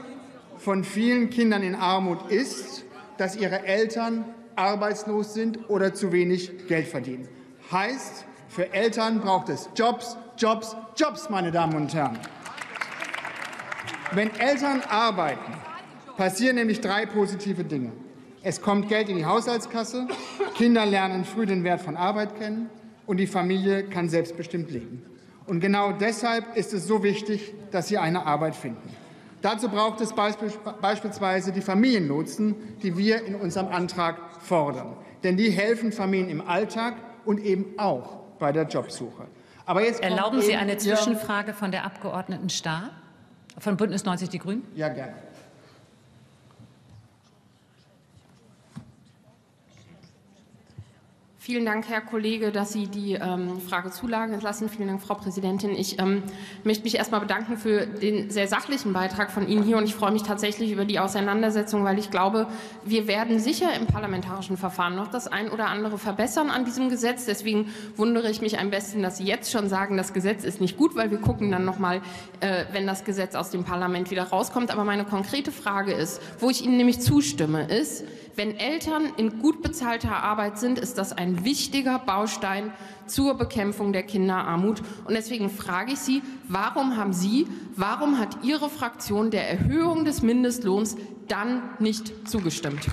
von vielen Kindern in Armut ist, dass ihre Eltern arbeitslos sind oder zu wenig Geld verdienen. Heißt, für Eltern braucht es Jobs, Jobs, Jobs, meine Damen und Herren. Wenn Eltern arbeiten, passieren nämlich drei positive Dinge. Es kommt Geld in die Haushaltskasse, Kinder lernen früh den Wert von Arbeit kennen und die Familie kann selbstbestimmt leben. Und genau deshalb ist es so wichtig, dass sie eine Arbeit finden. Dazu braucht es beispielsweise die Familienlotsen, die wir in unserem Antrag fordern. Denn die helfen Familien im Alltag und eben auch bei der Jobsuche. Aber jetzt erlauben Sie eine Zwischenfrage von der Abgeordneten Stahr von Bündnis 90 Die Grünen? Ja, gerne. Vielen Dank, Herr Kollege, dass Sie die Frage zulagen lassen. Vielen Dank, Frau Präsidentin. Ich möchte mich erstmal bedanken für den sehr sachlichen Beitrag von Ihnen hier. Und ich freue mich tatsächlich über die Auseinandersetzung, weil ich glaube, wir werden sicher im parlamentarischen Verfahren noch das ein oder andere verbessern an diesem Gesetz. Deswegen wundere ich mich am besten, dass Sie jetzt schon sagen, das Gesetz ist nicht gut, weil wir gucken dann nochmal, wenn das Gesetz aus dem Parlament wieder rauskommt. Aber meine konkrete Frage ist, wo ich Ihnen nämlich zustimme, ist, wenn Eltern in gut bezahlter Arbeit sind, ist das ein wichtiger Baustein zur Bekämpfung der Kinderarmut. Und deswegen frage ich Sie, warum hat Ihre Fraktion der Erhöhung des Mindestlohns dann nicht zugestimmt?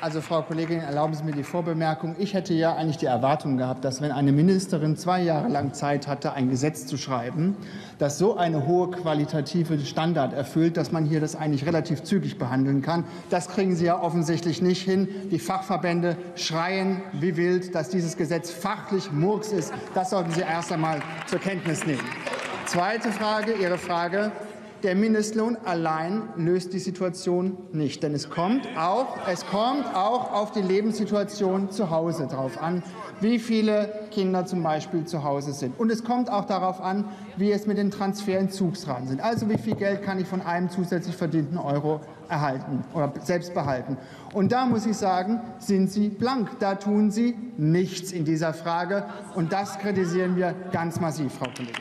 Also, Frau Kollegin, erlauben Sie mir die Vorbemerkung. Ich hätte ja eigentlich die Erwartung gehabt, dass wenn eine Ministerin 2 Jahre lang Zeit hatte, ein Gesetz zu schreiben, das so eine hohe qualitative Standard erfüllt, dass man hier das eigentlich relativ zügig behandeln kann. Das kriegen Sie ja offensichtlich nicht hin. Die Fachverbände schreien wie wild, dass dieses Gesetz fachlich Murks ist. Das sollten Sie erst einmal zur Kenntnis nehmen. Zweite Frage, Ihre Frage. Der Mindestlohn allein löst die Situation nicht, denn es kommt auch auf die Lebenssituation zu Hause drauf an, wie viele Kinder zum Beispiel zu Hause sind. Und es kommt auch darauf an, wie es mit den Transferentzugsraten sind. Also wie viel Geld kann ich von einem zusätzlich verdienten Euro erhalten oder selbst behalten. Und da muss ich sagen, sind Sie blank. Da tun Sie nichts in dieser Frage. Und das kritisieren wir ganz massiv, Frau Kollegin.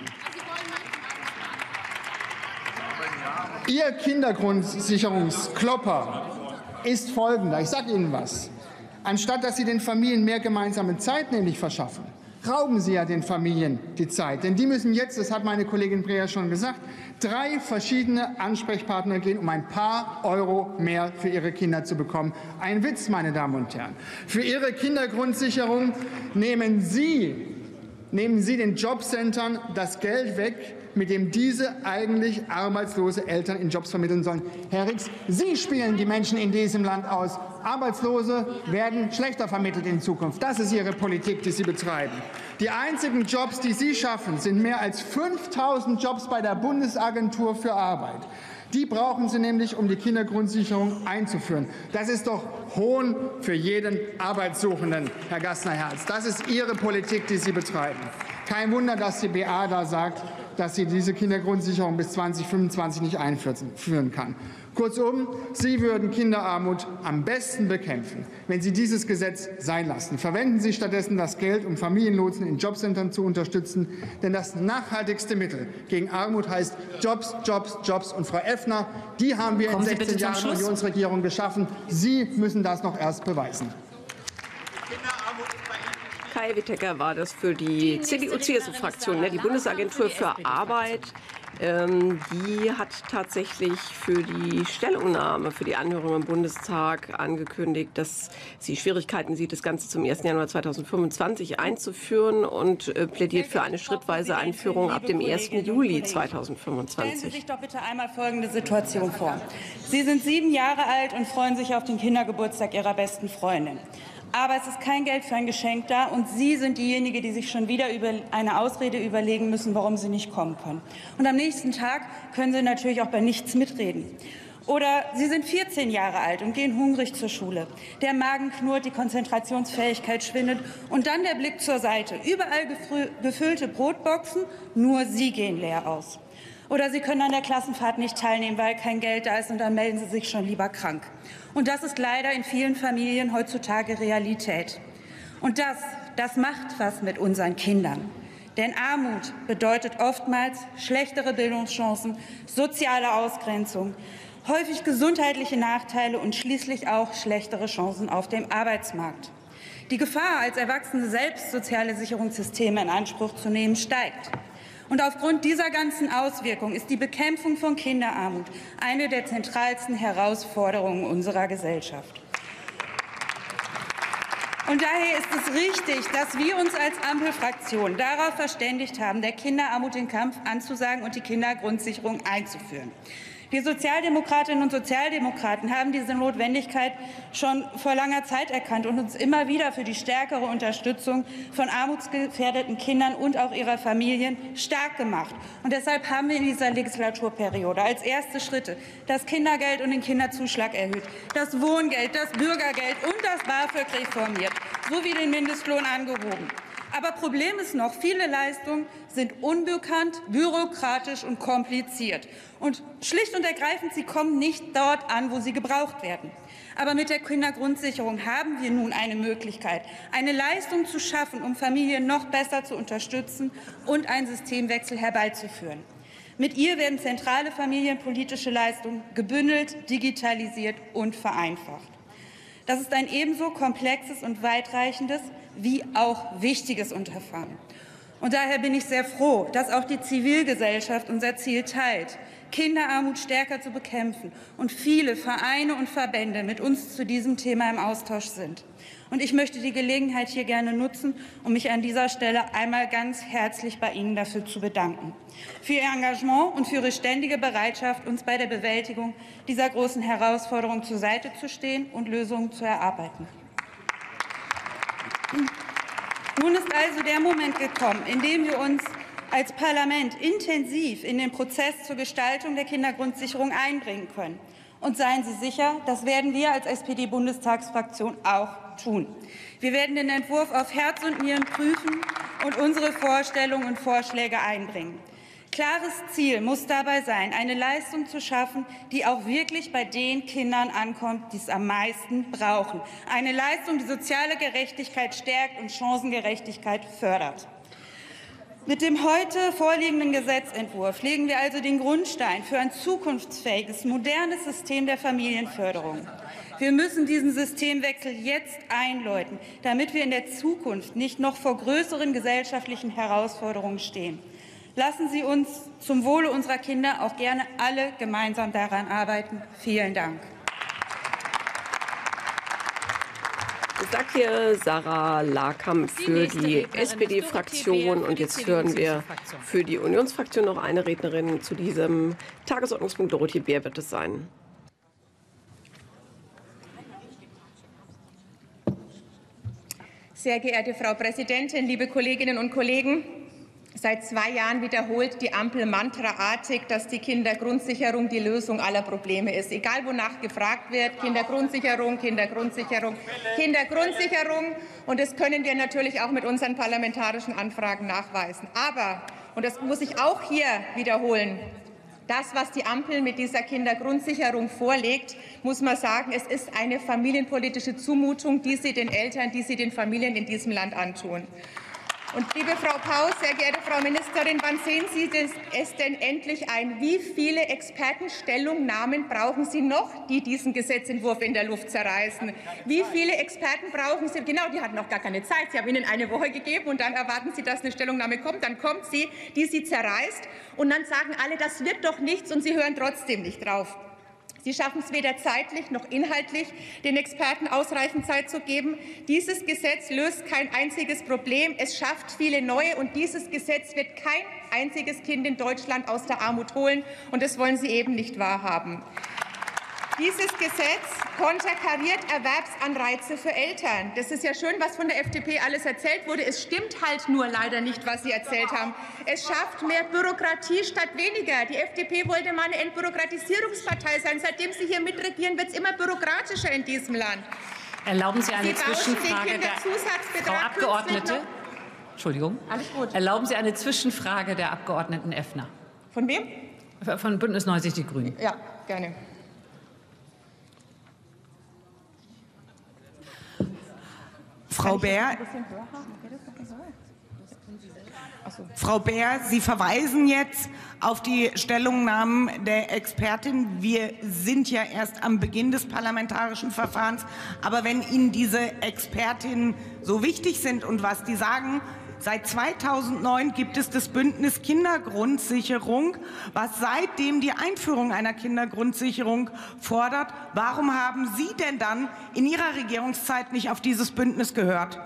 Ihr Kindergrundsicherungsklopper ist folgender. Ich sage Ihnen was. Anstatt dass Sie den Familien mehr gemeinsame Zeit nämlich verschaffen, rauben Sie ja den Familien die Zeit. Denn die müssen jetzt, das hat meine Kollegin Breher schon gesagt, 3 verschiedene Ansprechpartner gehen, um ein paar Euro mehr für ihre Kinder zu bekommen. Ein Witz, meine Damen und Herren. Für Ihre Kindergrundsicherung nehmen Sie den Jobcentern das Geld weg, mit dem diese eigentlich arbeitslose Eltern in Jobs vermitteln sollen. Herr Rix, Sie spielen die Menschen in diesem Land aus. Arbeitslose werden schlechter vermittelt in Zukunft. Das ist Ihre Politik, die Sie betreiben. Die einzigen Jobs, die Sie schaffen, sind mehr als 5000 Jobs bei der Bundesagentur für Arbeit. Die brauchen Sie nämlich, um die Kindergrundsicherung einzuführen. Das ist doch Hohn für jeden Arbeitssuchenden, Herr Gassner-Herz. Das ist Ihre Politik, die Sie betreiben. Kein Wunder, dass die BA da sagt, dass sie diese Kindergrundsicherung bis 2025 nicht einführen kann. Kurzum, Sie würden Kinderarmut am besten bekämpfen, wenn Sie dieses Gesetz sein lassen. Verwenden Sie stattdessen das Geld, um Familienlotsen in Jobcentern zu unterstützen. Denn das nachhaltigste Mittel gegen Armut heißt Jobs, Jobs, Jobs. Und Frau Aeffner, die haben wir in 16 Jahren Unionsregierung geschaffen. Sie müssen das noch erst beweisen. Kai Whittaker war das für die CDU/CSU-Fraktion, die Bundesagentur für Arbeit. Die hat tatsächlich für die Stellungnahme, für die Anhörung im Bundestag angekündigt, dass sie Schwierigkeiten sieht, das Ganze zum 1. Januar 2025 einzuführen und plädiert für eine schrittweise Einführung ab dem 1. Juli 2025. Stellen Sie sich doch bitte einmal folgende Situation vor. Sie sind 7 Jahre alt und freuen sich auf den Kindergeburtstag Ihrer besten Freundin. Aber es ist kein Geld für ein Geschenk da, und Sie sind diejenige, die sich schon wieder über eine Ausrede überlegen müssen, warum Sie nicht kommen können. Und am nächsten Tag können Sie natürlich auch bei nichts mitreden. Oder Sie sind 14 Jahre alt und gehen hungrig zur Schule. Der Magen knurrt, die Konzentrationsfähigkeit schwindet und dann der Blick zur Seite. Überall gefüllte Brotboxen, nur Sie gehen leer aus. Oder Sie können an der Klassenfahrt nicht teilnehmen, weil kein Geld da ist, und dann melden Sie sich schon lieber krank. Und das ist leider in vielen Familien heutzutage Realität. Und das macht was mit unseren Kindern. Denn Armut bedeutet oftmals schlechtere Bildungschancen, soziale Ausgrenzung, häufig gesundheitliche Nachteile und schließlich auch schlechtere Chancen auf dem Arbeitsmarkt. Die Gefahr, als Erwachsene selbst soziale Sicherungssysteme in Anspruch zu nehmen, steigt. Und aufgrund dieser ganzen Auswirkungen ist die Bekämpfung von Kinderarmut eine der zentralsten Herausforderungen unserer Gesellschaft. Und daher ist es richtig, dass wir uns als Ampelfraktion darauf verständigt haben, der Kinderarmut den Kampf anzusagen und die Kindergrundsicherung einzuführen. Wir Sozialdemokratinnen und Sozialdemokraten haben diese Notwendigkeit schon vor langer Zeit erkannt und uns immer wieder für die stärkere Unterstützung von armutsgefährdeten Kindern und auch ihrer Familien stark gemacht. Und deshalb haben wir in dieser Legislaturperiode als erste Schritte das Kindergeld und den Kinderzuschlag erhöht, das Wohngeld, das Bürgergeld und das BAföG reformiert, sowie den Mindestlohn angehoben. Aber Problem ist noch, viele Leistungen sind unbekannt, bürokratisch und kompliziert. Und schlicht und ergreifend, sie kommen nicht dort an, wo sie gebraucht werden. Aber mit der Kindergrundsicherung haben wir nun eine Möglichkeit, eine Leistung zu schaffen, um Familien noch besser zu unterstützen und einen Systemwechsel herbeizuführen. Mit ihr werden zentrale familienpolitische Leistungen gebündelt, digitalisiert und vereinfacht. Das ist ein ebenso komplexes und weitreichendes wie auch wichtiges Unterfangen. Und daher bin ich sehr froh, dass auch die Zivilgesellschaft unser Ziel teilt, Kinderarmut stärker zu bekämpfen, und viele Vereine und Verbände mit uns zu diesem Thema im Austausch sind. Und ich möchte die Gelegenheit hier gerne nutzen, um mich an dieser Stelle einmal ganz herzlich bei Ihnen dafür zu bedanken. Für Ihr Engagement und für Ihre ständige Bereitschaft, uns bei der Bewältigung dieser großen Herausforderung zur Seite zu stehen und Lösungen zu erarbeiten. Nun ist also der Moment gekommen, in dem wir uns als Parlament intensiv in den Prozess zur Gestaltung der Kindergrundsicherung einbringen können. Und seien Sie sicher, das werden wir als SPD-Bundestagsfraktion auch tun. Wir werden den Entwurf auf Herz und Nieren prüfen und unsere Vorstellungen und Vorschläge einbringen. Klares Ziel muss dabei sein, eine Leistung zu schaffen, die auch wirklich bei den Kindern ankommt, die es am meisten brauchen. Eine Leistung, die soziale Gerechtigkeit stärkt und Chancengerechtigkeit fördert. Mit dem heute vorliegenden Gesetzentwurf legen wir also den Grundstein für ein zukunftsfähiges, modernes System der Familienförderung. Wir müssen diesen Systemwechsel jetzt einläuten, damit wir in der Zukunft nicht noch vor größeren gesellschaftlichen Herausforderungen stehen. Lassen Sie uns zum Wohle unserer Kinder auch gerne alle gemeinsam daran arbeiten. Vielen Dank. Das sagt hier Sarah Lahrkamp für die SPD-Fraktion. Und jetzt hören wir für die Unionsfraktion noch eine Rednerin zu diesem Tagesordnungspunkt. Dorothee Bär wird es sein. Sehr geehrte Frau Präsidentin, liebe Kolleginnen und Kollegen! Seit 2 Jahren wiederholt die Ampel mantraartig, dass die Kindergrundsicherung die Lösung aller Probleme ist. Egal, wonach gefragt wird, Kindergrundsicherung, Kindergrundsicherung, Kindergrundsicherung. Und das können wir natürlich auch mit unseren parlamentarischen Anfragen nachweisen. Aber Und das muss ich auch hier wiederholen. Das, was die Ampel mit dieser Kindergrundsicherung vorlegt, muss man sagen, es ist eine familienpolitische Zumutung, die sie den Eltern, die sie den Familien in diesem Land antun. Und liebe Frau Paus, sehr geehrte Frau Ministerin, wann sehen Sie es denn endlich ein? Wie viele Expertenstellungnahmen brauchen Sie noch, die diesen Gesetzentwurf in der Luft zerreißen? Wie viele Experten brauchen Sie? Genau, die hatten auch gar keine Zeit. Sie haben ihnen eine Woche gegeben und dann erwarten Sie, dass eine Stellungnahme kommt. Dann kommt sie, die sie zerreißt. Und dann sagen alle, das wird doch nichts, und Sie hören trotzdem nicht drauf. Sie schaffen es weder zeitlich noch inhaltlich, den Experten ausreichend Zeit zu geben. Dieses Gesetz löst kein einziges Problem. Es schafft viele neue, und dieses Gesetz wird kein einziges Kind in Deutschland aus der Armut holen. Und das wollen Sie eben nicht wahrhaben. Dieses Gesetz konterkariert Erwerbsanreize für Eltern. Das ist ja schön, was von der FDP alles erzählt wurde. Es stimmt halt nur leider nicht, was Sie erzählt haben. Es schafft mehr Bürokratie statt weniger. Die FDP wollte mal eine Entbürokratisierungspartei sein. Seitdem Sie hier mitregieren, wird es immer bürokratischer in diesem Land. Erlauben Sie eine Zwischenfrage der Frau Abgeordnete. Entschuldigung. Alles gut. Erlauben Sie eine Zwischenfrage der Abgeordneten Aeffner. Von wem? Von Bündnis 90 Die Grünen. Ja, gerne. Frau Bär, Sie verweisen jetzt auf die Stellungnahmen der Expertin. Wir sind ja erst am Beginn des parlamentarischen Verfahrens. Aber wenn Ihnen diese Expertinnen so wichtig sind und was die sagen, seit 2009 gibt es das Bündnis Kindergrundsicherung, was seitdem die Einführung einer Kindergrundsicherung fordert. Warum haben Sie denn dann in Ihrer Regierungszeit nicht auf dieses Bündnis gehört?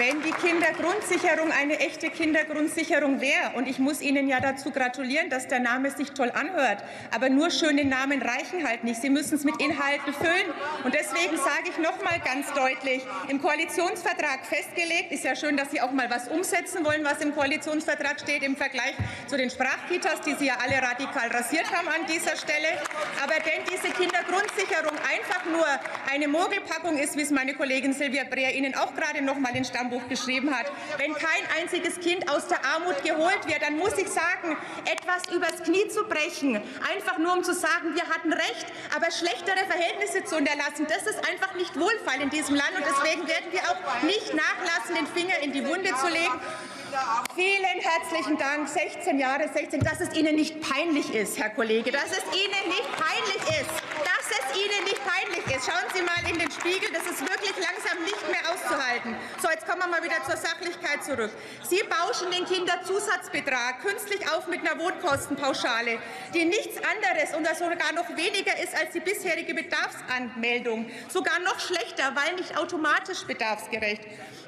Wenn die Kindergrundsicherung eine echte Kindergrundsicherung wäre, und ich muss Ihnen ja dazu gratulieren, dass der Name sich toll anhört, aber nur schöne Namen reichen halt nicht. Sie müssen es mit Inhalten füllen. Und deswegen sage ich noch mal ganz deutlich, im Koalitionsvertrag festgelegt, ist ja schön, dass Sie auch mal was umsetzen wollen, was im Koalitionsvertrag steht, im Vergleich zu den Sprachkitas, die Sie ja alle radikal rasiert haben an dieser Stelle. Aber wenn diese Kindergrundsicherung einfach nur eine Mogelpackung ist, wie es meine Kollegin Silvia Breher Ihnen auch gerade noch mal in Stammbuch geschrieben hat. Wenn kein einziges Kind aus der Armut geholt wird, dann muss ich sagen, etwas übers Knie zu brechen, einfach nur um zu sagen, wir hatten Recht, aber schlechtere Verhältnisse zu unterlassen, das ist einfach nicht Wohlfall in diesem Land, und deswegen werden wir auch nicht nachlassen, den Finger in die Wunde zu legen. Vielen herzlichen Dank. 16 Jahre, 16, dass es Ihnen nicht peinlich ist, Herr Kollege, dass es Ihnen nicht peinlich ist. Dass es Ihnen nicht peinlich ist. Schauen Sie mal in den Spiegel, das ist wirklich langsam nicht mehr auszuhalten. So, jetzt kommen wir mal wieder zur Sachlichkeit zurück. Sie bauschen den Kinderzusatzbetrag künstlich auf mit einer Wohnkostenpauschale, die nichts anderes und das sogar noch weniger ist als die bisherige Bedarfsanmeldung. Sogar noch schlechter, weil nicht automatisch bedarfsgerecht.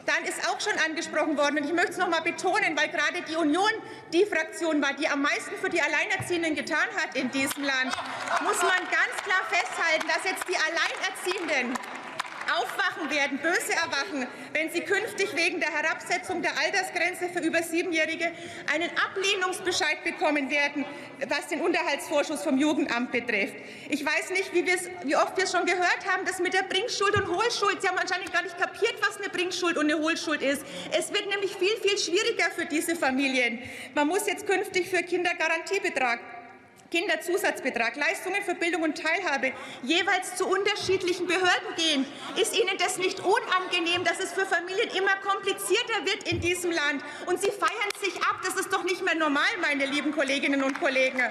Dann ist auch schon angesprochen worden, und ich möchte es noch mal betonen, weil gerade die Union die Fraktion war, die am meisten für die Alleinerziehenden getan hat in diesem Land, muss man ganz klar festhalten, dass jetzt die Alleinerziehenden aufwachen werden, böse erwachen, wenn sie künftig wegen der Herabsetzung der Altersgrenze für über 7-Jährige einen Ablehnungsbescheid bekommen werden, was den Unterhaltsvorschuss vom Jugendamt betrifft. Ich weiß nicht, wie oft wir es schon gehört haben, das mit der Bringschuld und Hohlschuld. Sie haben anscheinend gar nicht kapiert, was eine Bringschuld und eine Hohlschuld ist. Es wird nämlich viel, viel schwieriger für diese Familien. Man muss jetzt künftig für Kindergarantiebetrag, Kinderzusatzbetrag, Leistungen für Bildung und Teilhabe jeweils zu unterschiedlichen Behörden gehen. Ist Ihnen das nicht unangenehm, dass es für Familien immer komplizierter wird in diesem Land? Und Sie feiern sich ab. Das ist doch nicht mehr normal, meine lieben Kolleginnen und Kollegen.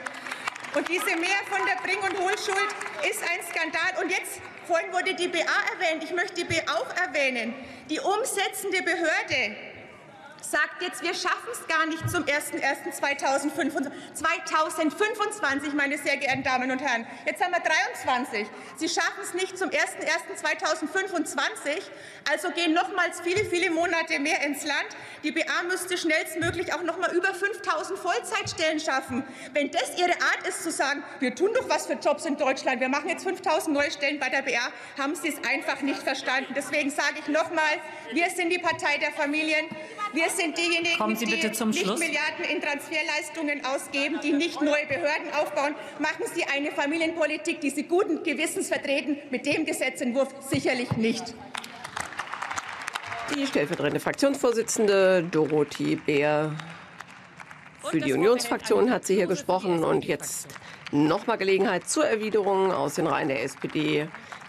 Und diese Mehr von der Bring- und Hohlschuld ist ein Skandal. Und jetzt, vorhin wurde die BA erwähnt, ich möchte die BA auch erwähnen. Die umsetzende Behörde sagt jetzt, wir schaffen es gar nicht zum 01.01.2025, meine sehr geehrten Damen und Herren. Jetzt haben wir 23. Sie schaffen es nicht zum 01.01.2025, also gehen nochmals viele, viele Monate mehr ins Land. Die BA müsste schnellstmöglich auch noch mal über 5.000 Vollzeitstellen schaffen. Wenn das Ihre Art ist, zu sagen, wir tun doch was für Jobs in Deutschland, wir machen jetzt 5.000 neue Stellen bei der BA, haben Sie es einfach nicht verstanden. Deswegen sage ich nochmal, wir sind die Partei der Familien. Wir sind sind diejenigen, die nicht Milliarden in Transferleistungen ausgeben, die nicht neue Behörden aufbauen. Machen Sie eine Familienpolitik, die Sie guten Gewissens vertreten, mit dem Gesetzentwurf sicherlich nicht. Die stellvertretende Fraktionsvorsitzende Dorothee Bär für die Unionsfraktion hat sie hier gesprochen. Und jetzt nochmal Gelegenheit zur Erwiderung aus den Reihen der SPD.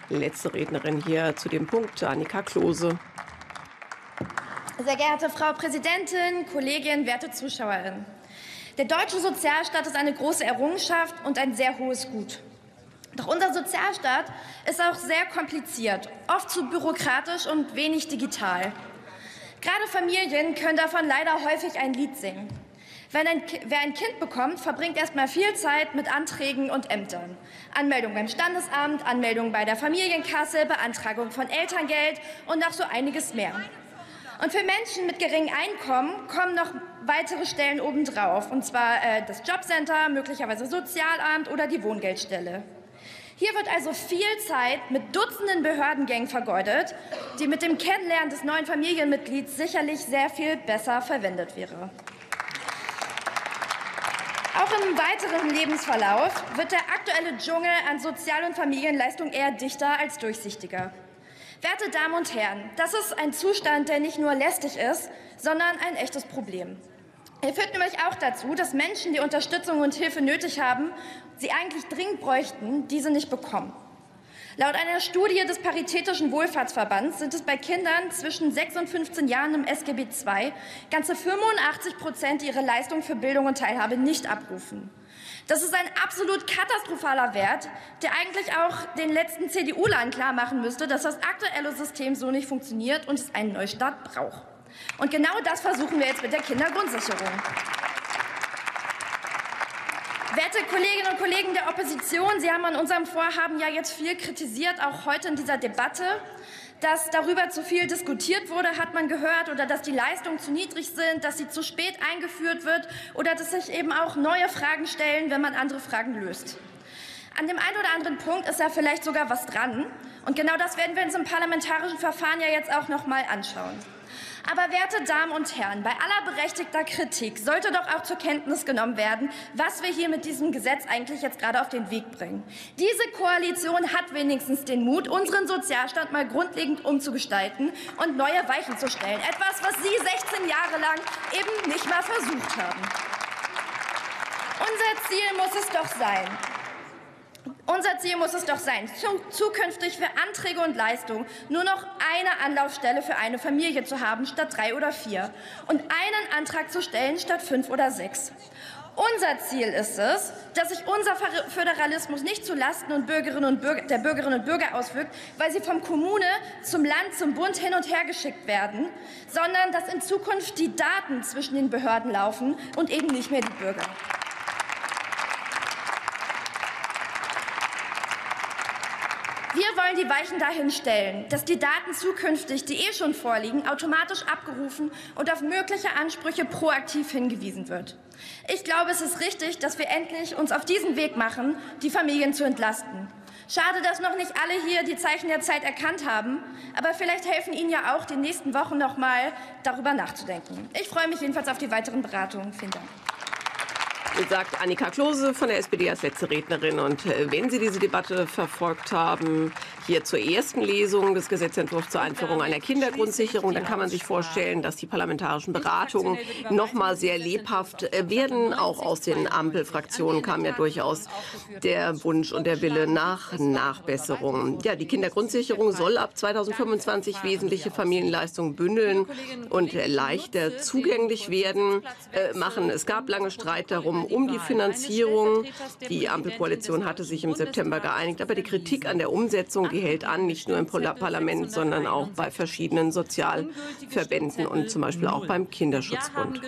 Letzte Rednerin hier zu dem Punkt, Annika Klose. Sehr geehrte Frau Präsidentin, Kolleginnen, werte Zuschauerinnen. Der deutsche Sozialstaat ist eine große Errungenschaft und ein sehr hohes Gut. Doch unser Sozialstaat ist auch sehr kompliziert, oft zu bürokratisch und wenig digital. Gerade Familien können davon leider häufig ein Lied singen. Wer ein Kind bekommt, verbringt erstmal viel Zeit mit Anträgen und Ämtern. Anmeldung beim Standesamt, Anmeldung bei der Familienkasse, Beantragung von Elterngeld und noch so einiges mehr. Und für Menschen mit geringem Einkommen kommen noch weitere Stellen obendrauf, und zwar das Jobcenter, möglicherweise Sozialamt oder die Wohngeldstelle. Hier wird also viel Zeit mit Dutzenden Behördengängen vergeudet, die mit dem Kennenlernen des neuen Familienmitglieds sicherlich sehr viel besser verwendet wäre. Auch im weiteren Lebensverlauf wird der aktuelle Dschungel an Sozial- und Familienleistungen eher dichter als durchsichtiger. Werte Damen und Herren, das ist ein Zustand, der nicht nur lästig ist, sondern ein echtes Problem. Er führt nämlich auch dazu, dass Menschen, die Unterstützung und Hilfe nötig haben, sie eigentlich dringend bräuchten, diese nicht bekommen. Laut einer Studie des Paritätischen Wohlfahrtsverbands sind es bei Kindern zwischen 6 und 15 Jahren im SGB II ganze 85% ihre Leistungen für Bildung und Teilhabe nicht abrufen. Das ist ein absolut katastrophaler Wert, der eigentlich auch den letzten CDU-Lern klar machen müsste, dass das aktuelle System so nicht funktioniert und es einen Neustart braucht. Und genau das versuchen wir jetzt mit der Kindergrundsicherung. Werte Kolleginnen und Kollegen der Opposition, Sie haben an unserem Vorhaben ja jetzt viel kritisiert, auch heute in dieser Debatte. Dass darüber zu viel diskutiert wurde, hat man gehört, oder dass die Leistungen zu niedrig sind, dass sie zu spät eingeführt wird oder dass sich eben auch neue Fragen stellen, wenn man andere Fragen löst. An dem einen oder anderen Punkt ist ja vielleicht sogar was dran. Und genau das werden wir uns im parlamentarischen Verfahren ja jetzt auch noch mal anschauen. Aber werte Damen und Herren, bei aller berechtigter Kritik sollte doch auch zur Kenntnis genommen werden, was wir hier mit diesem Gesetz eigentlich jetzt gerade auf den Weg bringen. Diese Koalition hat wenigstens den Mut, unseren Sozialstaat mal grundlegend umzugestalten und neue Weichen zu stellen. Etwas, was Sie 16 Jahre lang eben nicht mal versucht haben. Unser Ziel muss es doch sein. Zukünftig für Anträge und Leistungen nur noch eine Anlaufstelle für eine Familie zu haben statt 3 oder 4 und einen Antrag zu stellen statt 5 oder 6. Unser Ziel ist es, dass sich unser Föderalismus nicht zu Lasten und der Bürgerinnen und Bürger auswirkt, weil sie vom Kommune zum Land, zum Bund hin und her geschickt werden, sondern dass in Zukunft die Daten zwischen den Behörden laufen und eben nicht mehr die Bürger. Wir wollen die Weichen dahin stellen, dass die Daten zukünftig, die eh schon vorliegen, automatisch abgerufen und auf mögliche Ansprüche proaktiv hingewiesen wird. Ich glaube, es ist richtig, dass wir endlich uns auf diesen Weg machen, die Familien zu entlasten. Schade, dass noch nicht alle hier die Zeichen der Zeit erkannt haben, aber vielleicht helfen Ihnen ja auch, in den nächsten Wochen noch mal darüber nachzudenken. Ich freue mich jedenfalls auf die weiteren Beratungen. Vielen Dank. Sagt Annika Klose von der SPD als letzte Rednerin. Und wenn Sie diese Debatte verfolgt haben, hier zur ersten Lesung des Gesetzentwurfs zur Einführung einer Kindergrundsicherung, dann kann man sich vorstellen, dass die parlamentarischen Beratungen noch mal sehr lebhaft werden. Auch aus den Ampelfraktionen kam ja durchaus der Wunsch und der Wille nach Nachbesserungen. Ja, die Kindergrundsicherung soll ab 2025 wesentliche Familienleistungen bündeln und leichter zugänglich werden, machen. Es gab lange Streit darum, um die Finanzierung. Die Ampelkoalition hatte sich im September geeinigt, aber die Kritik an der Umsetzung, die hält an, nicht nur im Parlament, sondern auch bei verschiedenen Sozialverbänden und zum Beispiel auch beim Kinderschutzbund.